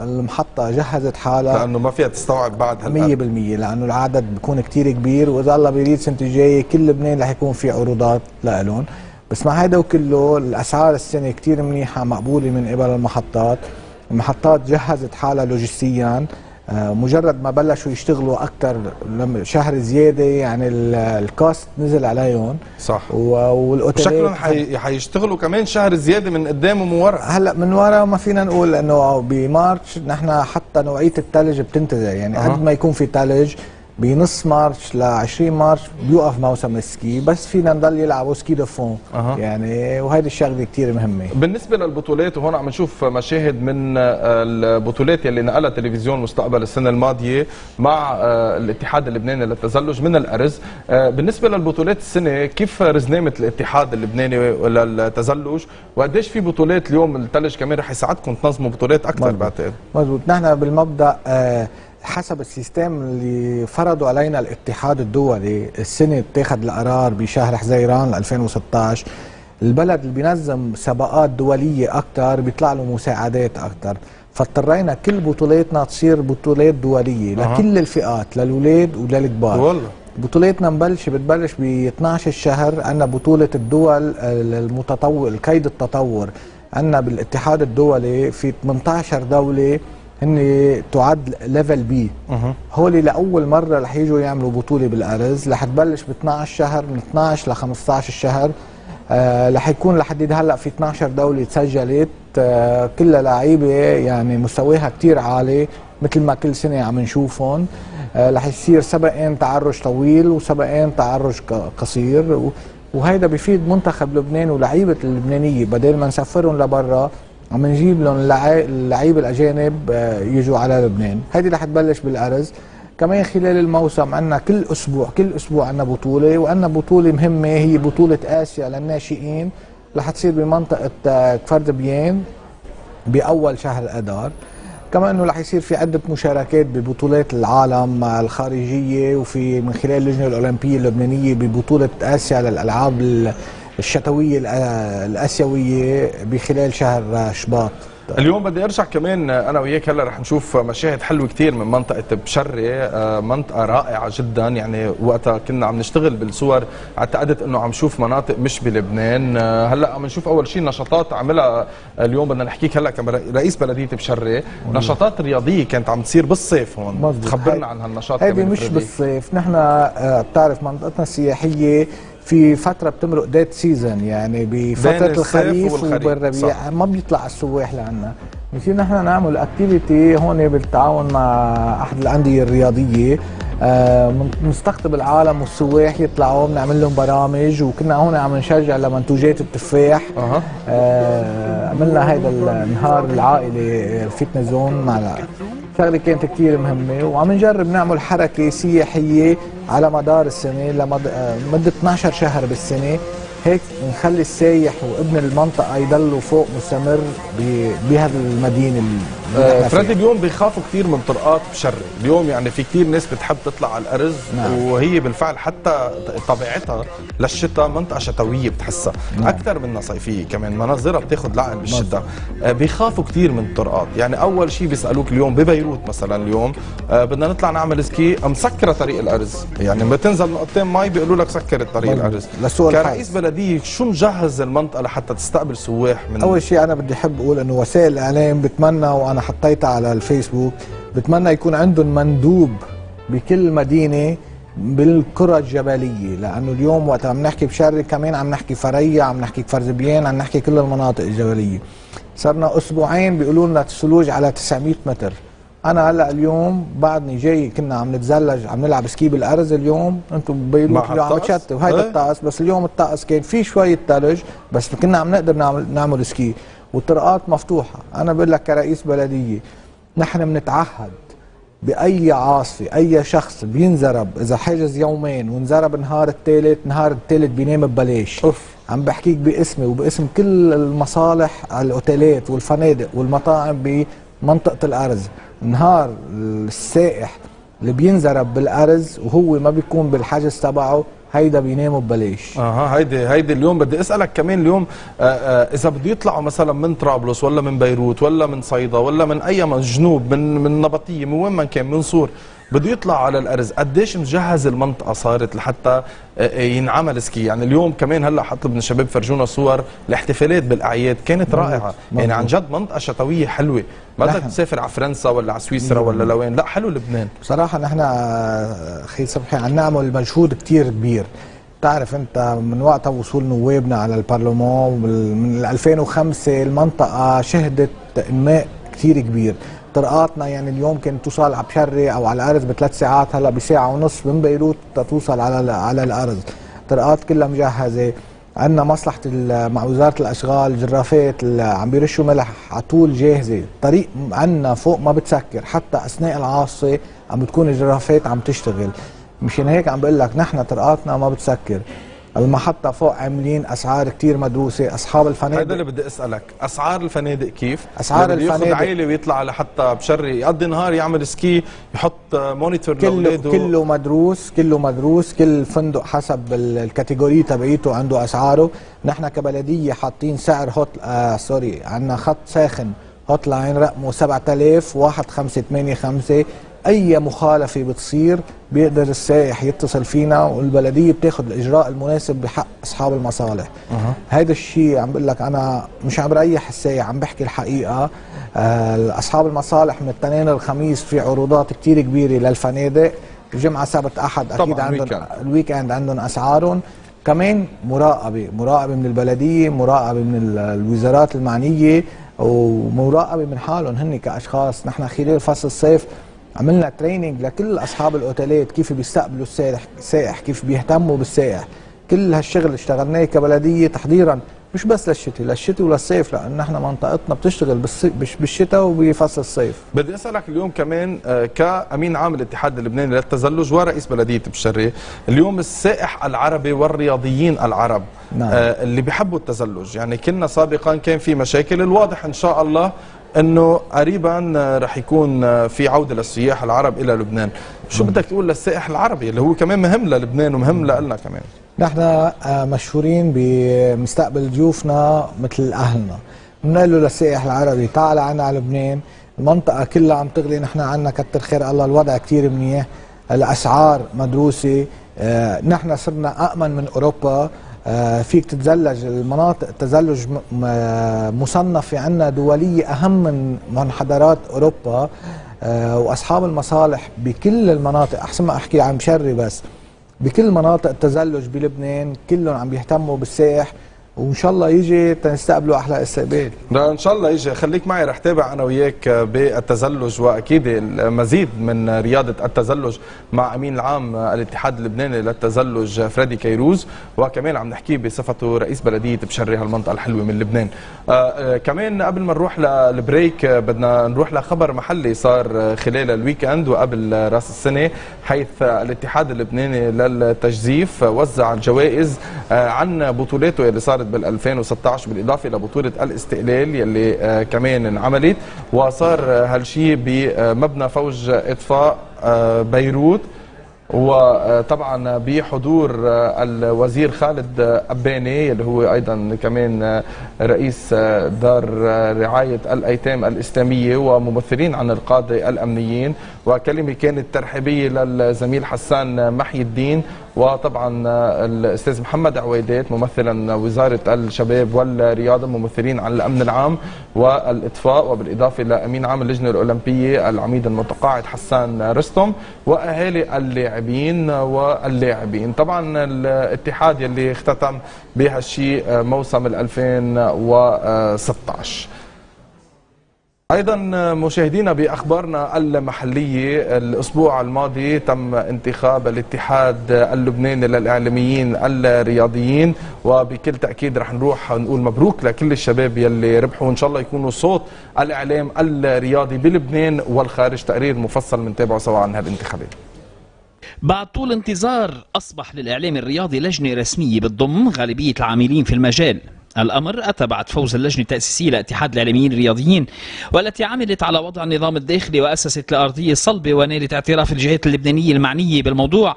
المحطة جهزت حالها، لأنه ما فيها تستوعب بعد 100%، لأنه العدد بيكون كتير كبير، وإذا الله بيريد سنة الجاية كل لبنان رح يكون في عروضات لهم. بس مع هيدا وكله الاسعار السنه كتير منيحه مقبوله من قبل المحطات. المحطات جهزت حالها لوجستيا، مجرد ما بلشوا يشتغلوا اكثر شهر زياده يعني الكاست نزل عليهم. صح، والاوتيلات شكلهم حيشتغلوا كمان شهر زياده من قدامهم وورا. هلا من ورا ما فينا نقول انه بمارس، نحن حتى نوعيه الثلج بتنتزع يعني قد ما يكون في ثلج بنص مارش ل 20 مارش بيوقف موسم السكي، بس فينا نضل يلعبوا سكي دو فون يعني، وهيدي الشغله كثير مهمه. بالنسبه للبطولات، وهون عم نشوف مشاهد من البطولات يلي نقلها تلفزيون مستقبل السنه الماضيه مع الاتحاد اللبناني للتزلج من الارز. بالنسبه للبطولات السنه، كيف رزنامه الاتحاد اللبناني للتزلج، وقديش في بطولات اليوم الثلج كمان رح يساعدكم تنظموا بطولات اكثر؟ بعتقد مضبوط، نحن بالمبدا حسب السيستم اللي فرضوا علينا الاتحاد الدولي السنه اتاخذ القرار بشهر حزيران 2016. البلد اللي بينظم سباقات دوليه اكثر بيطلع له مساعدات اكثر، فاضطرينا كل بطولاتنا تصير بطولات دوليه لكل الفئات للاولاد وللكبار. والله بطولاتنا بتبلش ب 12 الشهر. عندنا بطوله الدول المتطور الكيد التطور، عندنا بالاتحاد الدولي في 18 دوله هن تعد ليفل بي، هول لاول مره رح يجوا يعملوا بطوله بالارز، رح تبلش ب 12 شهر، من 12 ل 15 الشهر. رح يكون لحديد هلا في 12 دوله تسجلت، كلها لعيبه يعني مستواها كثير عالي مثل ما كل سنه عم نشوفهم. رح يصير سبقين تعرج طويل وسبقين تعرج قصير، وهيدا بفيد منتخب لبنان ولعيبه اللبنانيه، بدل ما نسفرهم لبرا عم نجيب لهم اللعيبه الاجانب يجوا على لبنان. هيدي رح تبلش بالارز. كمان خلال الموسم عندنا كل اسبوع عندنا بطوله، وعندنا بطوله مهمه هي بطوله اسيا للناشئين، رح تصير بمنطقه كفردبيان باول شهر اذار. كمان انه رح يصير في عده مشاركات ببطولات العالم الخارجيه، وفي من خلال اللجنه الاولمبيه اللبنانيه ببطوله اسيا للالعاب الشتويه الاسيويه بخلال شهر شباط. اليوم بدي ارجع كمان انا وياك، هلا رح نشوف مشاهد حلوه كثير من منطقه بشري، منطقه رائعه جدا يعني. وقتها كنا عم نشتغل بالصور اعتقدت انه عم نشوف مناطق مش بلبنان. هلا عم نشوف اول شيء نشاطات عملها اليوم، بدنا نحكيك هلا كرئيس بلديه بشري، نشاطات رياضيه كانت عم تصير بالصيف هون، خبرنا عن هالنشاط. هيدي مش بالصيف، نحن بتعرف منطقتنا السياحيه في فترة بتمرق ديت سيزن يعني بفترة الخريف وبالربيع ما بيطلع السواح لعنا، بنصير نحن نعمل اكتيفيتي هون بالتعاون مع احد الاندية الرياضية، نستقطب العالم والسواح يطلعوا بنعمل لهم برامج، وكنا هون عم نشجع لمنتوجات التفاح. عملنا هيدا النهار العائلي فيتنس زون مع شغله كانت كثير مهمه، وعم نجرب نعمل حركه سياحيه على مدار السنه لمده 12 شهر بالسنه، هيك نخلي السايح وابن المنطقه يضلوا فوق مستمر بهذا المدينه. فريدي اليوم بيخافوا كثير من طرقات بشري، اليوم يعني في كثير ناس بتحب تطلع على الارز. نعم. وهي بالفعل حتى طبيعتها للشتاء منطقه شتويه بتحسها. نعم. اكثر منها صيفيه، كمان مناظرها بتاخذ لعب بالشتاء. بيخافوا كثير من الطرقات، يعني اول شيء بيسالوك اليوم ببيروت مثلا، اليوم بدنا نطلع نعمل سكي، مسكره طريق الارز، يعني بتنزل نقطتين مي بيقولوا لك سكرت طريق الارز. كرئيس بلديه شو مجهز المنطقه لحتى تستقبل سواح؟ من اول شيء انا بدي احب اقول انه وسائل الاعلام بتمنى، وانا حطيتها على الفيسبوك، بتمنى يكون عندهم مندوب بكل مدينه بالقرى الجبليه، لانه اليوم وقت عم نحكي بشري كمان عم نحكي فريا، عم نحكي كفرزبيان، عم نحكي كل المناطق الجبليه. صرنا اسبوعين بيقولوا لنا الثلوج على 900 متر. انا هلا اليوم بعدني جاي، كنا عم نتزلج عم نلعب سكي بالارز، اليوم انتم ببيروت اليوم عم تشتوا هيدا الطقس، بس اليوم الطقس كان في شويه ثلج، بس كنا عم نقدر نعمل سكي، والطرقات مفتوحه. انا بقول لك كرئيس بلديه، نحن بنتعهد باي عاصفه اي شخص بينزرب اذا حاجز يومين وانزرب نهار الثالث، نهار الثالث بينام ببلاش. عم بحكيك باسمي وباسم كل المصالح، الاوتيلات والفنادق والمطاعم بمنطقه الارز. نهار السائح اللي بينزرب بالارز وهو ما بيكون بالحجز تبعه، هيدا بيناموا ببلاش. هيدي اليوم بدي اسالك كمان اليوم، اذا بده يطلعوا مثلا من طرابلس ولا من بيروت ولا من صيدا ولا من اي من جنوب، من نبطيه، من وين ما كان، من صور، بده يطلع على الارز. قديش مجهز المنطقه صارت لحتى ينعمل سكي؟ يعني اليوم كمان هلا حطلب من الشباب فرجونا صور الاحتفالات بالاعياد كانت رائعه، يعني عن جد منطقه شتويه حلوه، ما بدك تسافر على فرنسا ولا على سويسرا ولا لوين، لا حلو لبنان. بصراحه نحن اخي صبحي عم نعمل مجهود كثير كبير، بتعرف انت من وقت وصول نوابنا على البرلمان من 2005 المنطقه شهدت انماء كثير كبير. طرقاتنا يعني اليوم كانت توصل على بشري او على الارز بثلاث ساعات، هلا بساعه ونص من بيروت توصل على الارز. طرقات كلها مجهزه، عندنا مصلحه مع وزاره الاشغال، جرافات عم بيرشوا ملح على طول جاهزه، طريق عندنا فوق ما بتسكر، حتى اثناء العاصفه عم بتكون الجرافات عم تشتغل. مشان هيك عم بقول لك نحن طرقاتنا ما بتسكر. المحطة فوق عاملين اسعار كثير مدروسة، اصحاب الفنادق هذا اللي بدي اسالك، اسعار الفنادق كيف؟ اسعار الفنادق بده ياخذ عائلة ويطلع لحتى بشري يقضي نهار يعمل سكي، يحط مونيتور لاولاده، كله مدروس، كله مدروس، كل فندق حسب الكاتيجوري تبعيته عنده اسعاره. نحن كبلدية حاطين سعر هوت سوري، عندنا خط ساخن هوت لاين رقمه 7000 1585، اي مخالفه بتصير بيقدر السائح يتصل فينا والبلديه بتاخذ الاجراء المناسب بحق اصحاب المصالح. هذا الشيء عم بقول لك انا مش عم بريح السائح، عم بحكي الحقيقه. اصحاب المصالح من الاثنين للخميس في عروضات كثير كبيره للفنادق، جمعه سبت احد اكيد عندهم الويك اند عندهم اسعارهم، كمان مراقبه من البلديه، مراقبه من الوزارات المعنيه، ومراقبه من حالهم هن كاشخاص. نحن خلال فصل الصيف عملنا تريننج لكل اصحاب الاوتيلات كيف بيستقبلوا السائح، كيف بيهتموا بالسائح. كل هالشغل اشتغلناه كبلديه تحضيرا مش بس للشتاء، للشتاء وللصيف، لان نحن منطقتنا بتشتغل بالشتاء وبفصل الصيف. بدي اسالك اليوم كمان كامين عام الاتحاد اللبناني للتزلج ورئيس بلديه بشري، اليوم السائح العربي والرياضيين العرب اللي بيحبوا التزلج، يعني كنا سابقا كان في مشاكل، الواضح ان شاء الله انه قريبا رح يكون في عوده للسياح العرب الى لبنان. شو بدك تقول للسائح العربي اللي هو كمان مهم للبنان ومهم لنا كمان؟ نحن مشهورين بمستقبل ضيوفنا مثل اهلنا، بنقول له للسائح العربي تعال عنا على لبنان، المنطقه كلها عم تغلي، نحن عنا كتر خير الله الوضع كثير منيح، الاسعار مدروسه، نحن صرنا أأمن من اوروبا، فيك تتزلج، المناطق التزلج مصنفة عندنا دولية أهم من منحدرات أوروبا، وأصحاب المصالح بكل المناطق، أحسن ما أحكي عن مشري بس، بكل مناطق التزلج بلبنان كلهم عم بيهتموا بالسائح، وان شاء الله يجي تنستقبلوا احلى استقبال. ان شاء الله يجي، خليك معي رح تابع انا وياك بالتزلج، واكيد المزيد من رياضه التزلج مع امين العام الاتحاد اللبناني للتزلج فريدي كيروز، وكمان عم نحكي بصفته رئيس بلديه بشري هالمنطقه الحلوه من لبنان. كمان قبل ما نروح للبريك بدنا نروح لخبر محلي صار خلال الويكند وقبل راس السنه، حيث الاتحاد اللبناني للتجزيف وزع الجوائز عن بطولاته اللي صارت بال2016 بالاضافه لبطوله الاستقلال يلي كمان انعملت، وصار هالشيء بمبنى فوج اطفاء بيروت، وطبعا بحضور الوزير خالد أباني اللي هو ايضا كمان رئيس دار رعايه الايتام الاسلاميه وممثلين عن القاده الامنيين، وكلمه كانت ترحيبيه للزميل حسان محي الدين، وطبعا الاستاذ محمد عويدات ممثلا وزاره الشباب والرياضه، ممثلين عن الامن العام والاطفاء، وبالاضافه لامين عام اللجنه الاولمبيه العميد المتقاعد حسان رستم واهالي اللاعبين واللاعبين. طبعا الاتحاد يلي اختتم بهالشيء موسم 2016. ايضا مشاهدينا باخبارنا المحليه الاسبوع الماضي تم انتخاب الاتحاد اللبناني للاعلاميين الرياضيين، وبكل تاكيد رح نروح نقول مبروك لكل الشباب يلي ربحوا، ان شاء الله يكونوا صوت الاعلام الرياضي بلبنان والخارج. تقرير مفصل بنتابعه سوا عن هالانتخابات. بعد طول انتظار اصبح للاعلام الرياضي لجنه رسميه بتضم غالبيه العاملين في المجال. الأمر أتى بعد فوز اللجنة التأسيسية لاتحاد الإعلاميين الرياضيين، والتي عملت على وضع النظام الداخلي وأسست لأرضية صلبة ونالت اعتراف الجهات اللبنانية المعنية بالموضوع،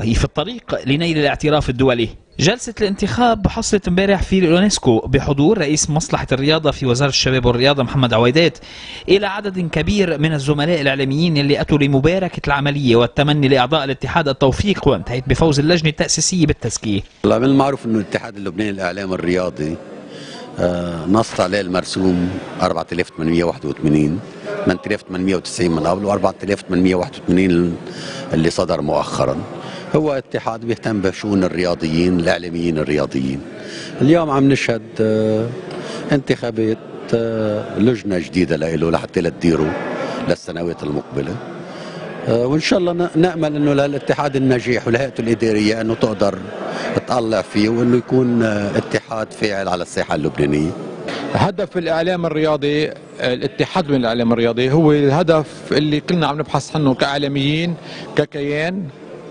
وهي في الطريق لنيل الاعتراف الدولي. جلسة الانتخاب حصلت امبارح في اليونسكو بحضور رئيس مصلحة الرياضة في وزارة الشباب والرياضة محمد عويدات إلى عدد كبير من الزملاء الإعلاميين اللي أتوا لمباركة العملية والتمني لأعضاء الاتحاد التوفيق، وانتهت بفوز اللجنة التأسيسية بالتزكية. طبعا من المعروف أنه الاتحاد اللبناني للإعلام الرياضي نصت عليه المرسوم 4881 8890 من قبل و 4881 اللي صدر مؤخرا. هو اتحاد بيهتم بشؤون الرياضيين الاعلاميين الرياضيين. اليوم عم نشهد انتخابات لجنه جديده له لحتى تديره للسنوات المقبله، وان شاء الله نامل انه للاتحاد النجيح ولهيئته الاداريه انه تقدر تطلع فيه وانه يكون اتحاد فاعل على الساحه اللبنانيه. هدف الاعلام الرياضي الاتحاد من الاعلام الرياضي هو الهدف اللي كلنا عم نبحث عنه كاعلاميين ككيان.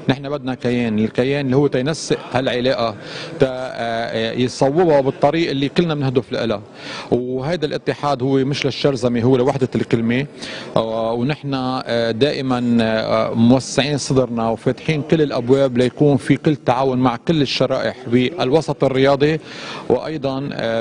نحن بدنا كيان، الكيان اللي هو تينسق هالعلاقه يصوبها بالطريق اللي كلنا بنهدف لها، وهذا الاتحاد هو مش للشرزمه، هو لوحده الكلمه، ونحن دائما موسعين صدرنا وفاتحين كل الابواب ليكون في كل تعاون مع كل الشرائح بالوسط الرياضي وايضا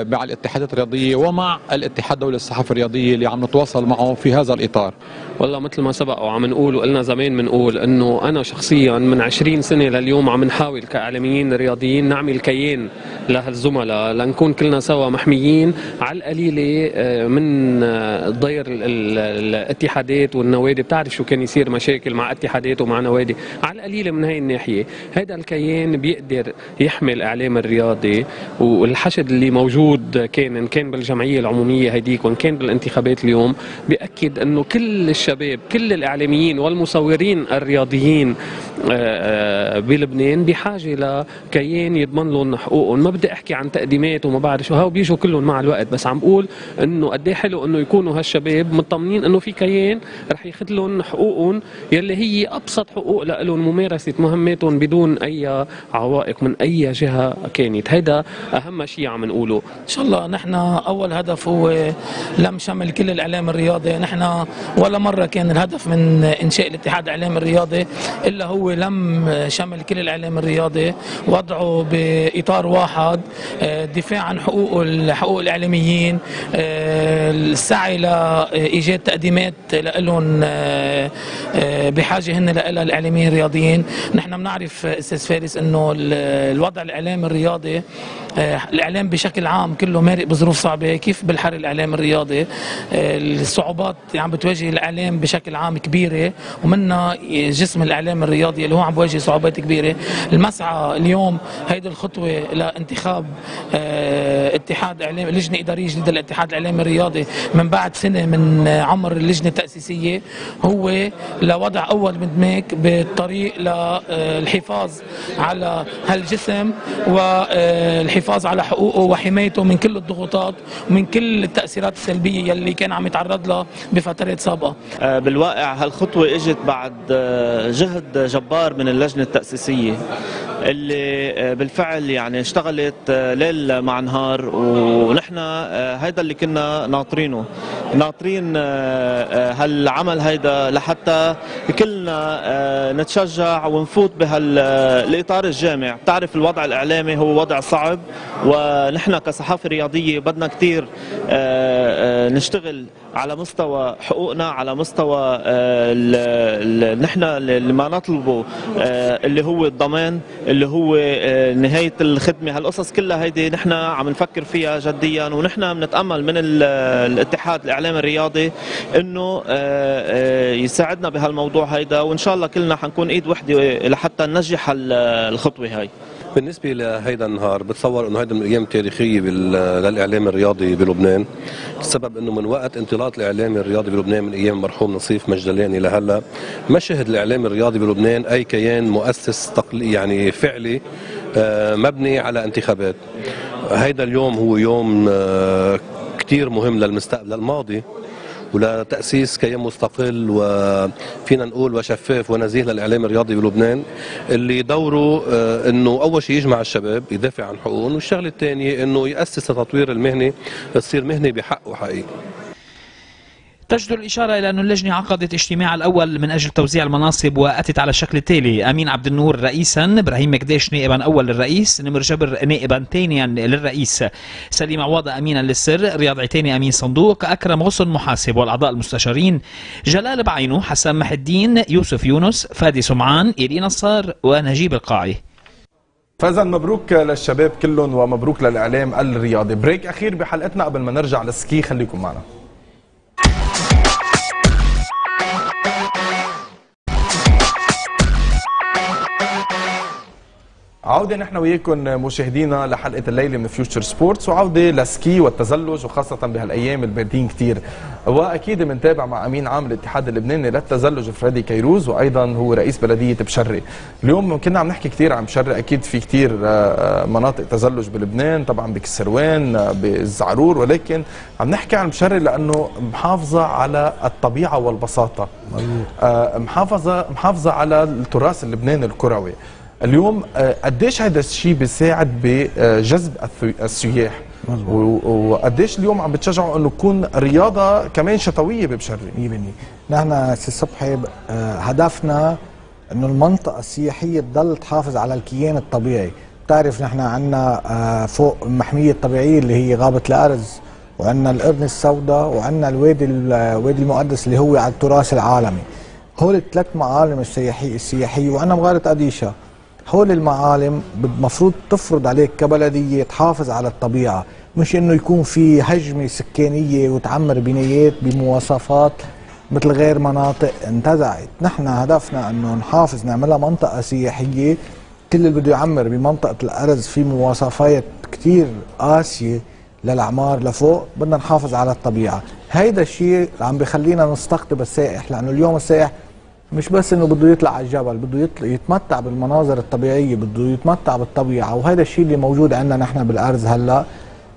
مع الاتحادات الرياضيه ومع الاتحاد الدولي للصحافه الرياضيه اللي عم نتواصل معه في هذا الاطار. والله مثل ما سبق وعم نقول وقلنا زمان بنقول انه انا شخصيا من 20 سنة لليوم عم نحاول كإعلاميين رياضيين نعمل كيان لهالزملاء لنكون كلنا سوا محميين على القليلة من ضير الاتحادات والنوادي. بتعرف شو كان يصير مشاكل مع اتحادات ومع نوادي على القليلة من هاي الناحية. هذا الكيان بيقدر يحمي الإعلام الرياضي والحشد اللي موجود كان إن كان بالجمعية العمومية هديك وإن كان بالانتخابات اليوم، بيأكد إنه كل الشباب كل الإعلاميين والمصورين الرياضيين بلبنان بحاجه لكيان يضمن لهم حقوقهم. ما بدي احكي عن تقديمات وما بعرف شو، هاو بيجوا كلهم مع الوقت، بس عم بقول انه قد ايه حلو انه يكونوا هالشباب مطمنين انه في كيان رح ياخذ لهم حقوقهم يلي هي ابسط حقوق لهم، ممارسه مهماتهم بدون اي عوائق من اي جهه كانت. هيدا اهم شيء عم نقوله. ان شاء الله نحن اول هدف هو لم شمل كل الاعلام الرياضي. نحن ولا مره كان الهدف من انشاء الاتحاد الاعلامي الرياضي الا هو لم شمل كل الاعلام الرياضي، وضعه باطار واحد، الدفاع عن حقوق الاعلاميين، السعي لايجاد تقديمات لهم بحاجه هن لها الاعلاميين الرياضيين. نحن بنعرف استاذ فارس انه الوضع الاعلامي الرياضي الاعلام بشكل عام كله مارق بظروف صعبه، كيف بالحر الاعلام الرياضي الصعوبات عم يعني بتواجه الاعلام بشكل عام كبيره، ومنها جسم الاعلام الرياضي اللي هو عم بواجه صعوبات كبيره. المسعى اليوم هيدي الخطوه لانتخاب اتحاد اعلام لجنه اداريه جديده للاتحاد الاعلامي الرياضي من بعد سنه من عمر اللجنه التاسيسيه، هو لوضع اول مدماك بالطريق للحفاظ على هالجسم والحفاظ على حقوقه وحمايته من كل الضغوطات ومن كل التاثيرات السلبيه يلي كان عم يتعرض لها بفترات سابقه. بالواقع هالخطوه اجت بعد جهد جبار من اللجنة التأسيسية اللي بالفعل يعني اشتغلت ليل مع نهار، ونحن هيدا اللي كنا ناطرينه، ناطرين هالعمل هيدا لحتى كلنا نتشجع ونفوت بهالاطار الجامع. بتعرف الوضع الاعلامي هو وضع صعب، ونحن كصحافة رياضية بدنا كتير نشتغل على مستوى حقوقنا، على مستوى نحن اللي ما نطلبه اللي هو الضمان، اللي هو نهاية الخدمة. هالقصص كلها هيدي نحن عم نفكر فيها جديا، ونحن بنتأمل من الاتحاد الإعلامي الرياضي انه يساعدنا بهالموضوع هيدا، وان شاء الله كلنا حنكون ايد وحدة لحتى ننجح الخطوة هاي. بالنسبة لهيدا النهار بتصور انه هيدا من الايام التاريخية للاعلام الرياضي بلبنان، السبب انه من وقت انطلاق الاعلام الرياضي بلبنان من ايام مرحوم نصيف مجدلاني لهلا ما شهد الاعلام الرياضي بلبنان اي كيان مؤسس يعني فعلي مبني على انتخابات. هيدا اليوم هو يوم كتير مهم للمستقبل للماضي ولتأسيس كيان مستقل وفينا نقول وشفاف ونزيه للإعلام الرياضي بلبنان، اللي دوره انه اول شيء يجمع الشباب يدافع عن حقوقهم، والشغله الثانيه انه يأسس لتطوير المهنه تصير مهنه بحق وحقيقي. تجدر الإشارة إلى أن اللجنة عقدت اجتماع الأول من أجل توزيع المناصب وأتت على الشكل التالي: أمين عبد النور رئيسا، إبراهيم مكداش نائبا أول للرئيس، نمر جبر نائبا ثانيا للرئيس، سليم عواض أمينا للسر، رياض عتاني أمين صندوق، أكرم غصن محاسب والأعضاء المستشارين: جلال بعينو، حسام محي الدين، يوسف يونس، فادي سمعان، إيلينا صار، ونجيب القاعي. فإذا مبروك للشباب كلهم ومبروك للإعلام الرياضي. بريك أخير بحلقتنا قبل ما نرجع للسكي، خليكم معنا. عودة نحن وياكم مشاهدينا لحلقة الليلة من فيوتشر سبورتس، وعودة لسكي والتزلج وخاصة بهالأيام الباردين كتير، وأكيد منتابع مع أمين عام الاتحاد اللبناني للتزلج فريدي كيروز، وأيضا هو رئيس بلدية بشري. اليوم كنا عم نحكي كتير عن بشري، أكيد في كتير مناطق تزلج بلبنان، طبعا بكسروان بالزعرور، ولكن عم نحكي عن بشري لأنه محافظة على الطبيعة والبساطة، محافظة على التراث اللبناني الكروي. اليوم قديش هذا الشيء بيساعد بجذب السياح، وقديش اليوم عم بتشجعوا انه تكون رياضه كمان شتويه ببشري؟ 100%. نحن سي صبحي هدفنا انه المنطقه السياحيه تضل تحافظ على الكيان الطبيعي، بتعرف نحن عندنا فوق المحميه الطبيعيه اللي هي غابه الارز، وعندنا القرن السوداء، وعندنا الوادي المقدس اللي هو على التراث العالمي. هول الثلاث معالم السياحيه، وعندنا مغاره قديشه. هول المعالم المفروض تفرض عليك كبلديه تحافظ على الطبيعه، مش انه يكون في هجمه سكانيه وتعمر بنايات بمواصفات مثل غير مناطق انتزعت. نحن هدفنا انه نحافظ نعملها منطقه سياحيه، كل اللي بده يعمر بمنطقه الارز في مواصفات كثير قاسيه للعمار لفوق، بدنا نحافظ على الطبيعه. هيدا الشيء عم بخلينا نستقطب السائح، لانه اليوم السائح مش بس انه بده يطلع على الجبل، بده يتمتع بالمناظر الطبيعيه، بده يتمتع بالطبيعه، وهذا الشيء اللي موجود عندنا نحن بالارز هلا،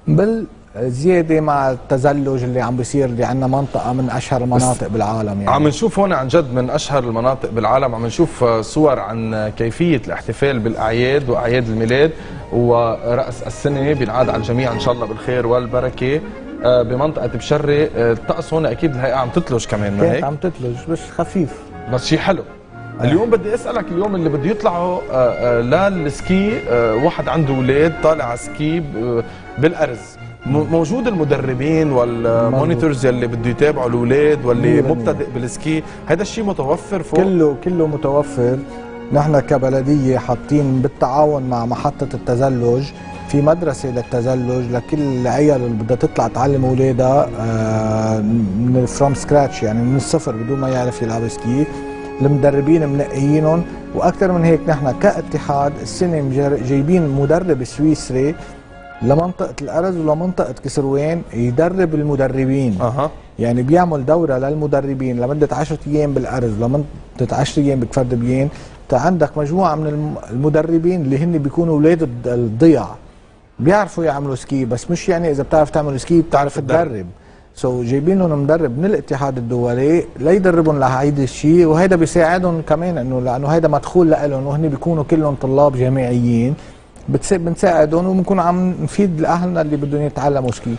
بالزياده مع التزلج اللي عم بيصير، اللي عندنا منطقه من اشهر المناطق بالعالم. يعني عم نشوف هون عن جد من اشهر المناطق بالعالم، عم نشوف صور عن كيفيه الاحتفال بالاعياد واعياد الميلاد وراس السنه، بينعاد على الجميع ان شاء الله بالخير والبركه. بمنطقه بشري الطقس هون اكيد الهيئه عم تثلج كمان، هيك عم تثلج بس خفيف، بس شيء حلو. اليوم بدي اسالك، اليوم اللي بده يطلعوا للسكي، واحد عنده اولاد طالع على سكي بالارز، موجود المدربين والمونيتورز يلي بده يتابعوا الاولاد واللي مبتدئ بالسكي، هذا الشيء متوفر فوق؟ كله متوفر. نحن كبلديه حاطين بالتعاون مع محطه التزلج في مدرسه للتزلج لكل عيال اللي بدها تطلع تعلم اولادها من فروم سكراتش، يعني من الصفر بدون ما يعرف يلعب سكي، المدربين منقيينهم. واكثر من هيك نحن كاتحاد السنه جايبين مدرب سويسري لمنطقه الارز ولمنطقه كسروان يدرب المدربين. يعني بيعمل دوره للمدربين لمده 10 ايام بالارز، لمده 10 ايام بكفردبيان. عندك مجموعه من المدربين اللي هن بيكونوا اولاد الضياع، بيعرفوا يعملوا سكي، بس مش يعني اذا بتعرف تعمل سكي بتعرف تدرب. جايبين لهم مدرب من الاتحاد الدولي ليدربهم لهيدا الشيء، وهيدا بيساعدهم كمان انه لانه هيدا مدخول لهم، وهن بيكونوا كلهم طلاب جامعيين، بنساعدهم وبنكون عم نفيد لاهلنا اللي بدهم يتعلموا سكي.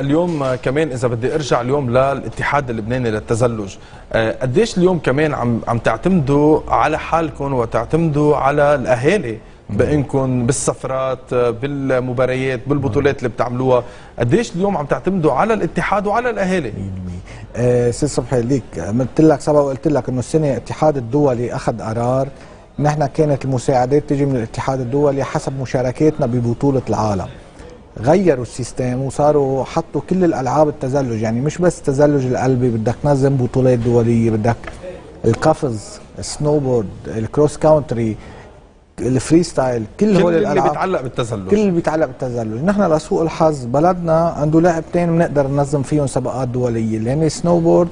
اليوم كمان اذا بدي ارجع اليوم للاتحاد اللبناني للتزلج، قديش اليوم كمان عم تعتمدوا على حالكم وتعتمدوا على الاهالي بانكم بالسفرات، بالمباريات، بالبطولات اللي بتعملوها، قديش اليوم عم تعتمدوا على الاتحاد وعلى الاهالي؟ 100%. سيد صبحي ليك قلت لك سبق وقلت لك انه السنه الاتحاد الدولي اخذ قرار، نحن كانت المساعدات تجي من الاتحاد الدولي حسب مشاركاتنا ببطوله العالم. غيروا السيستم وصاروا حطوا كل الالعاب التزلج، يعني مش بس تزلج القلبي، بدك تنظم بطولات دوليه، بدك القفز، السنوبورد، الكروس كاونتري، الفري ستايل، كل هول الالعاب اللي بيتعلق بالتزلج نحن لسوء الحظ بلدنا عنده لاعبتين بنقدر ننظم فيهم سباقات دوليه، اللي هن السنوبورد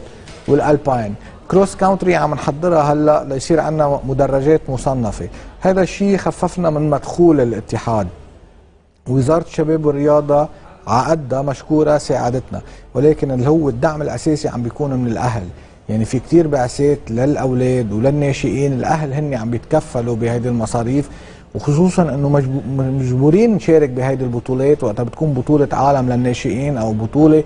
والالباين. كروس كاونتري عم نحضرها هلا ليصير عندنا مدرجات مصنفه، هذا الشيء خففنا من مدخول الاتحاد. وزاره الشباب والرياضه عقدها مشكوره ساعدتنا، ولكن اللي هو الدعم الاساسي عم بيكون من الاهل. يعني في كتير بعثات للاولاد وللناشئين، الاهل هن عم بيتكفلوا بهيدي المصاريف، وخصوصا انه مجبورين نشارك بهيدي البطولات. وقتها بتكون بطوله عالم للناشئين او بطوله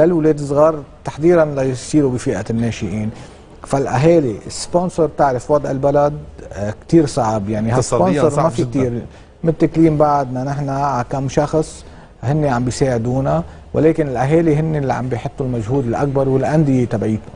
للولاد الصغار تحضيرا ليصيروا بفئه الناشئين. فالاهالي السبونسر تعرف وضع البلد كتير صعب، يعني هالسبونسر ما في كتير، متكلين بعدنا نحن على كم شخص هن عم بيساعدونا، ولكن الاهالي هن اللي عم بيحطوا المجهود الاكبر والانديه تبعيتهم.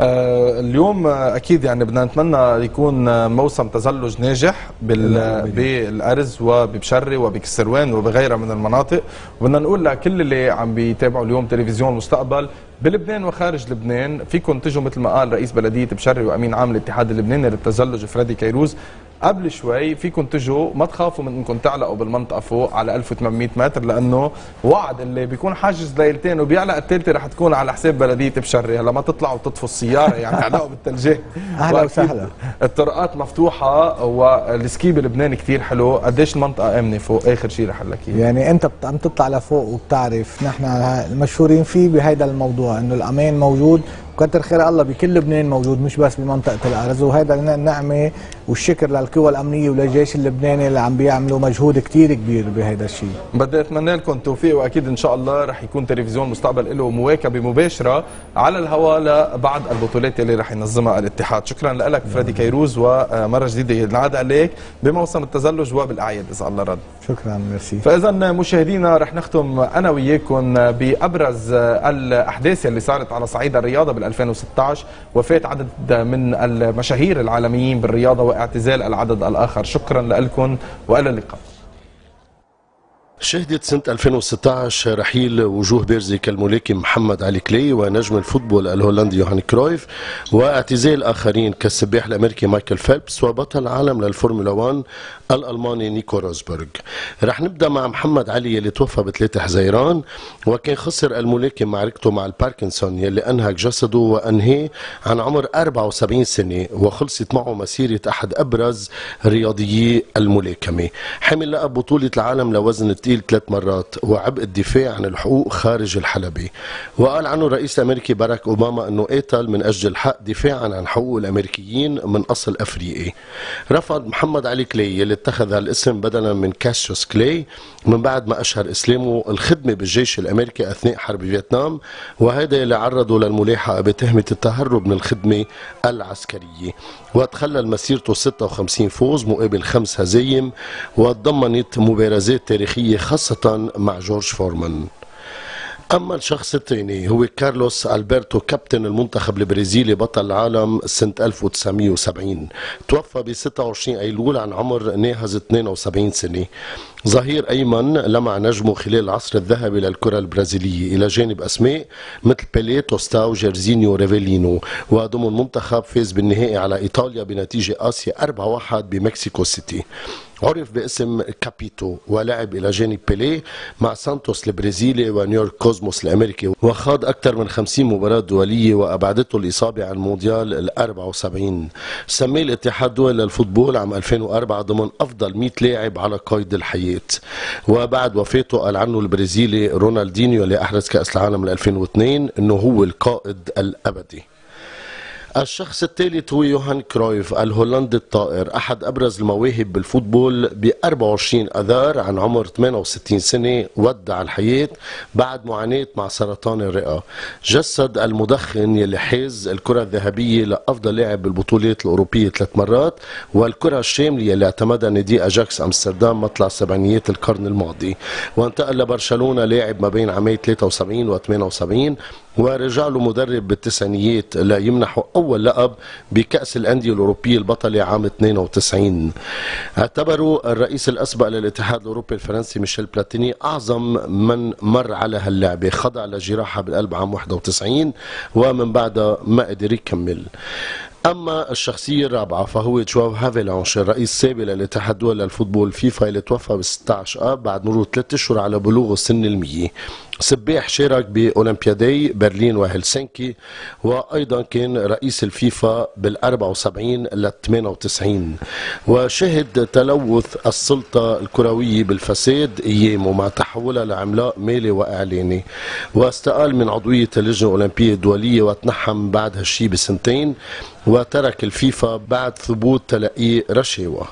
اليوم اكيد يعني بدنا نتمنى يكون موسم تزلج ناجح بالارز وببشري وبكسروان وبغيرها من المناطق، وبدنا نقول لكل اللي عم بيتابعوا اليوم تلفزيون المستقبل بلبنان وخارج لبنان، فيكم تجوا مثل ما قال رئيس بلديه بشري وامين عام الاتحاد اللبناني للتزلج فريدي كيروز قبل شوي، فيكم تجوا ما تخافوا من انكم تعلقوا بالمنطقه فوق على 1800 متر، لانه وعد اللي بيكون حاجز ليلتين وبيعلق الثالثه رح تكون على حساب بلديه بشري. هلا ما تطلعوا وتطفوا السياره يعني تعلقوا بالثلجات. اهلا وسهلا. الطرقات مفتوحه والسكي بلبنان كثير حلو، قديش المنطقه امنه فوق اخر شيء رح اقول لك اياه. يعني انت عم تطلع لفوق وبتعرف نحن المشهورين فيه بهيدا الموضوع انه الامان موجود، وكتر خير الله بكل لبنان موجود مش بس بمنطقه الارز، وهيدا النعمه والشكر للقوى الامنيه وللجيش اللبناني اللي عم بيعملوا مجهود كثير كبير بهيدا الشيء. بدي اتمنى لكم التوفيق، واكيد ان شاء الله رح يكون تلفزيون المستقبل له مواكبه مباشره على الهواء لبعض البطولات اللي رح ينظمها الاتحاد. شكرا لك فريدي كيروز، ومره جديده العاده عليك بموسم التزلج وبالاعياد اذا الله رد. شكرا ميرسي. فاذا مشاهدينا رح نختم انا وياكم بابرز الاحداث اللي صارت على صعيد الرياضه 2016، وفاة عدد من المشاهير العالميين بالرياضة واعتزال العدد الآخر. شكرا لكم وإلى اللقاء. شهدت سنة 2016 رحيل وجوه بارزة كالملاكم محمد علي كلي ونجم الفوتبول الهولندي يوهان كرويف، واعتزال آخرين كالسباح الأمريكي مايكل فيلبس وبطل العالم للفورمولا 1 الألماني نيكو روزبرغ. رح نبدأ مع محمد علي اللي توفى ب 3 حزيران، وكان خسر الملاكم معركته مع الباركنسون يلي أنهك جسده وأنهيه عن عمر 74 سنة، وخلصت معه مسيرة أحد أبرز رياضيي الملاكمة. حمل لقب بطولة العالم لوزن الثقيل 3 مرات وعبء الدفاع عن الحقوق خارج الحلبة، وقال عنه الرئيس الأمريكي باراك أوباما أنه قاتل من أجل الحق دفاعا عن حقوق الأمريكيين من أصل أفريقي. رفض محمد علي كلي اللي اتخذ هالاسم بدلا من كاسيوس كلي من بعد ما أشهر إسلامه الخدمة بالجيش الأمريكي أثناء حرب فيتنام، وهذا اللي عرضه للملاحقة بتهمة التهرب من الخدمة العسكرية، وتخلل مسيرته 56 فوز مقابل 5 هزايم، وتضمنت مبارزات تاريخية خاصة مع جورج فورمان. أما الشخص الثاني هو كارلوس ألبرتو كابتن المنتخب البرازيلي بطل العالم سنة 1970، توفى ب 26 أيلول عن عمر ناهز 72 سنة. ظهير أيمن لمع نجمه خلال العصر الذهبي للكرة البرازيلية إلى جانب أسماء مثل بيليه، توستاو، جيرزينيو، ريفيلينو، وضمن المنتخب فاز بالنهائي على إيطاليا بنتيجة قاسية 4-1 بمكسيكو سيتي. عرف باسم كابيتو ولعب إلى جانب بيليه مع سانتوس البرازيلي ونيويورك كوزموس الأمريكي، وخاض أكثر من 50 مباراة دولية وأبعدته الإصابة عن مونديال ال 74. سمي الاتحاد دول للفوتبول عام 2004 ضمن أفضل 100 لاعب على قيد الحياة. وبعد وفاته قال عنه البرازيلي رونالدينيو اللي أحرز كأس العالم ل 2002 إنه هو القائد الأبدي. الشخص الثالث هو يوهان كرويف الهولندي الطائر، أحد أبرز المواهب بالفوتبول. ب 24 آذار عن عمر 68 سنة ودع الحياة بعد معاناة مع سرطان الرئة. جسد المدخن يلي حاز الكرة الذهبية لأفضل لاعب بالبطولات الأوروبية 3 مرات، والكرة الشاملة يلي اعتمدها نادي أجاكس أمستردام مطلع سبعينيات القرن الماضي، وانتقل لبرشلونة لاعب ما بين عامي 73 و 78 ورجع له مدرب بالتسعينيات لا يمنحه أول لقب بكأس الأندية الأوروبية البطلة عام 92. اعتبروا الرئيس الأسبق للاتحاد الأوروبي الفرنسي ميشيل بلاتيني أعظم من مر على هاللعبة، خضع لجراحة بالقلب عام 91 ومن بعدها ما قدر يكمل. أما الشخصية الرابعة فهو تشاو هافيلانش الرئيس السابق للاتحاد الدولي للفوتبول فيفا اللي توفى ب 16 آب بعد مرور 3 أشهر على بلوغه سن 100. سباح شارك بأولمبيادي برلين وهلسنكي، وأيضا كان رئيس الفيفا بال 74 ل 98. وشهد تلوث السلطة الكروية بالفساد أيامه مع تحولها لعملاق مالي وإعلاني، واستقال من عضوية اللجنة الأولمبية الدولية وتنحم بعد هالشي ب2 سنين، وترك الفيفا بعد ثبوت تلقيه رشاوى.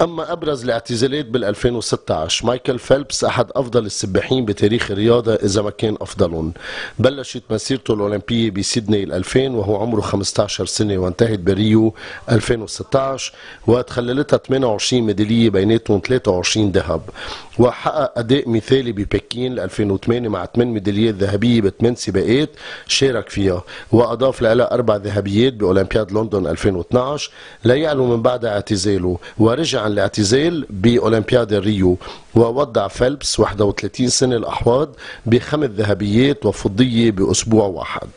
أما أبرز الاعتزالات بال2016 مايكل فيلبس أحد أفضل السباحين بتاريخ الرياضة إذا ما كان أفضلهم، بلشت مسيرته الأولمبية بسيدني 2000 وهو عمره 15 سنة وانتهت بريو 2016 وتخللتها 28 ميدالية بيناتهم 23 ذهب، وحقق أداء مثالي ببكين 2008 مع 8 ميداليات ذهبية ب8 سباقات شارك فيها وأضاف لها 4 ذهبيات بأولمبياد لندن 2012 لا يعلو من بعد اعتزاله، ورجع عن الاعتزال بأولمبياد ريو ووضع فيلبس 31 سنة الأحواض ب5 ذهبيات وفضية بأسبوع واحد.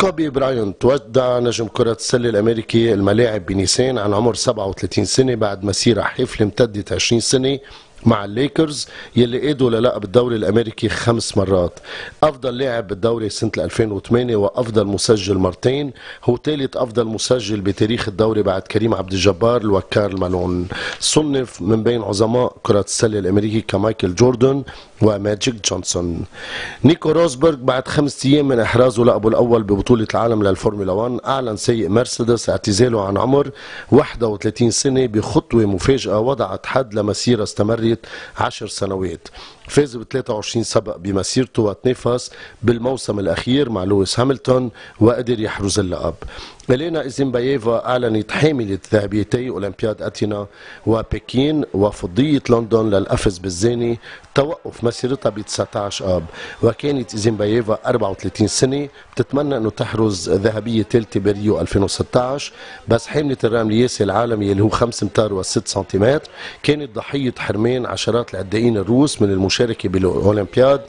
كوبي براين تودع نجم كرة السلة الأمريكي الملاعب بنيسان عن عمر 37 سنة بعد مسيرة حافلة امتدت 20 سنة مع الليكرز يلي قادوا للقب الدوري الامريكي 5 مرات، افضل لاعب بالدوري سنه 2008 وافضل مسجل مرتين، هو ثالث افضل مسجل بتاريخ الدوري بعد كريم عبد الجبار وكارل مالون. صنف من بين عظماء كره السله الامريكي كمايكل جوردن وماجيك جونسون. نيكو روزبرغ بعد 5 ايام من احرازه لقبه الاول ببطوله العالم للفورمولا 1 اعلن سيء مرسيدس اعتزاله عن عمر 31 سنه بخطوه مفاجاه وضعت حد لمسيره استمرت 10 سنوات. فاز ب 23 سبق بمسيرته وتنافس بالموسم الاخير مع لويس هاملتون وقدر يحرز اللقب. إلينا إزينباييفا اعلنت حامله ذهبيتي اولمبياد اثينا وبكين وفضيه لندن للقفز بالزاني توقف مسيرتها ب 19 اب، وكانت إزينباييفا 34 سنه بتتمنى انه تحرز ذهبيه ثالثه بريو 2016، بس حامله الرمل الياسي العالمي اللي هو 5 امتار و6 سنتيمتر كانت ضحيه حرمان عشرات العدائين الروس من المشاركه بالاولمبياد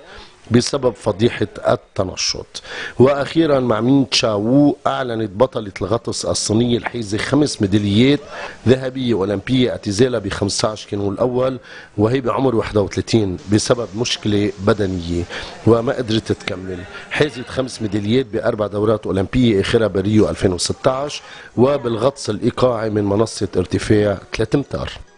بسبب فضيحة التنشط. واخيرا مع مين تشاوو اعلنت بطلة الغطس الصينية الحازة 5 ميداليات ذهبية اولمبية اعتزالها ب 15 كانون الاول وهي بعمر 31 بسبب مشكلة بدنية وما قدرت تكمل. حازت 5 ميداليات ب4 دورات اولمبية اخرها بريو 2016 وبالغطس الايقاعي من منصة ارتفاع 3 امتار.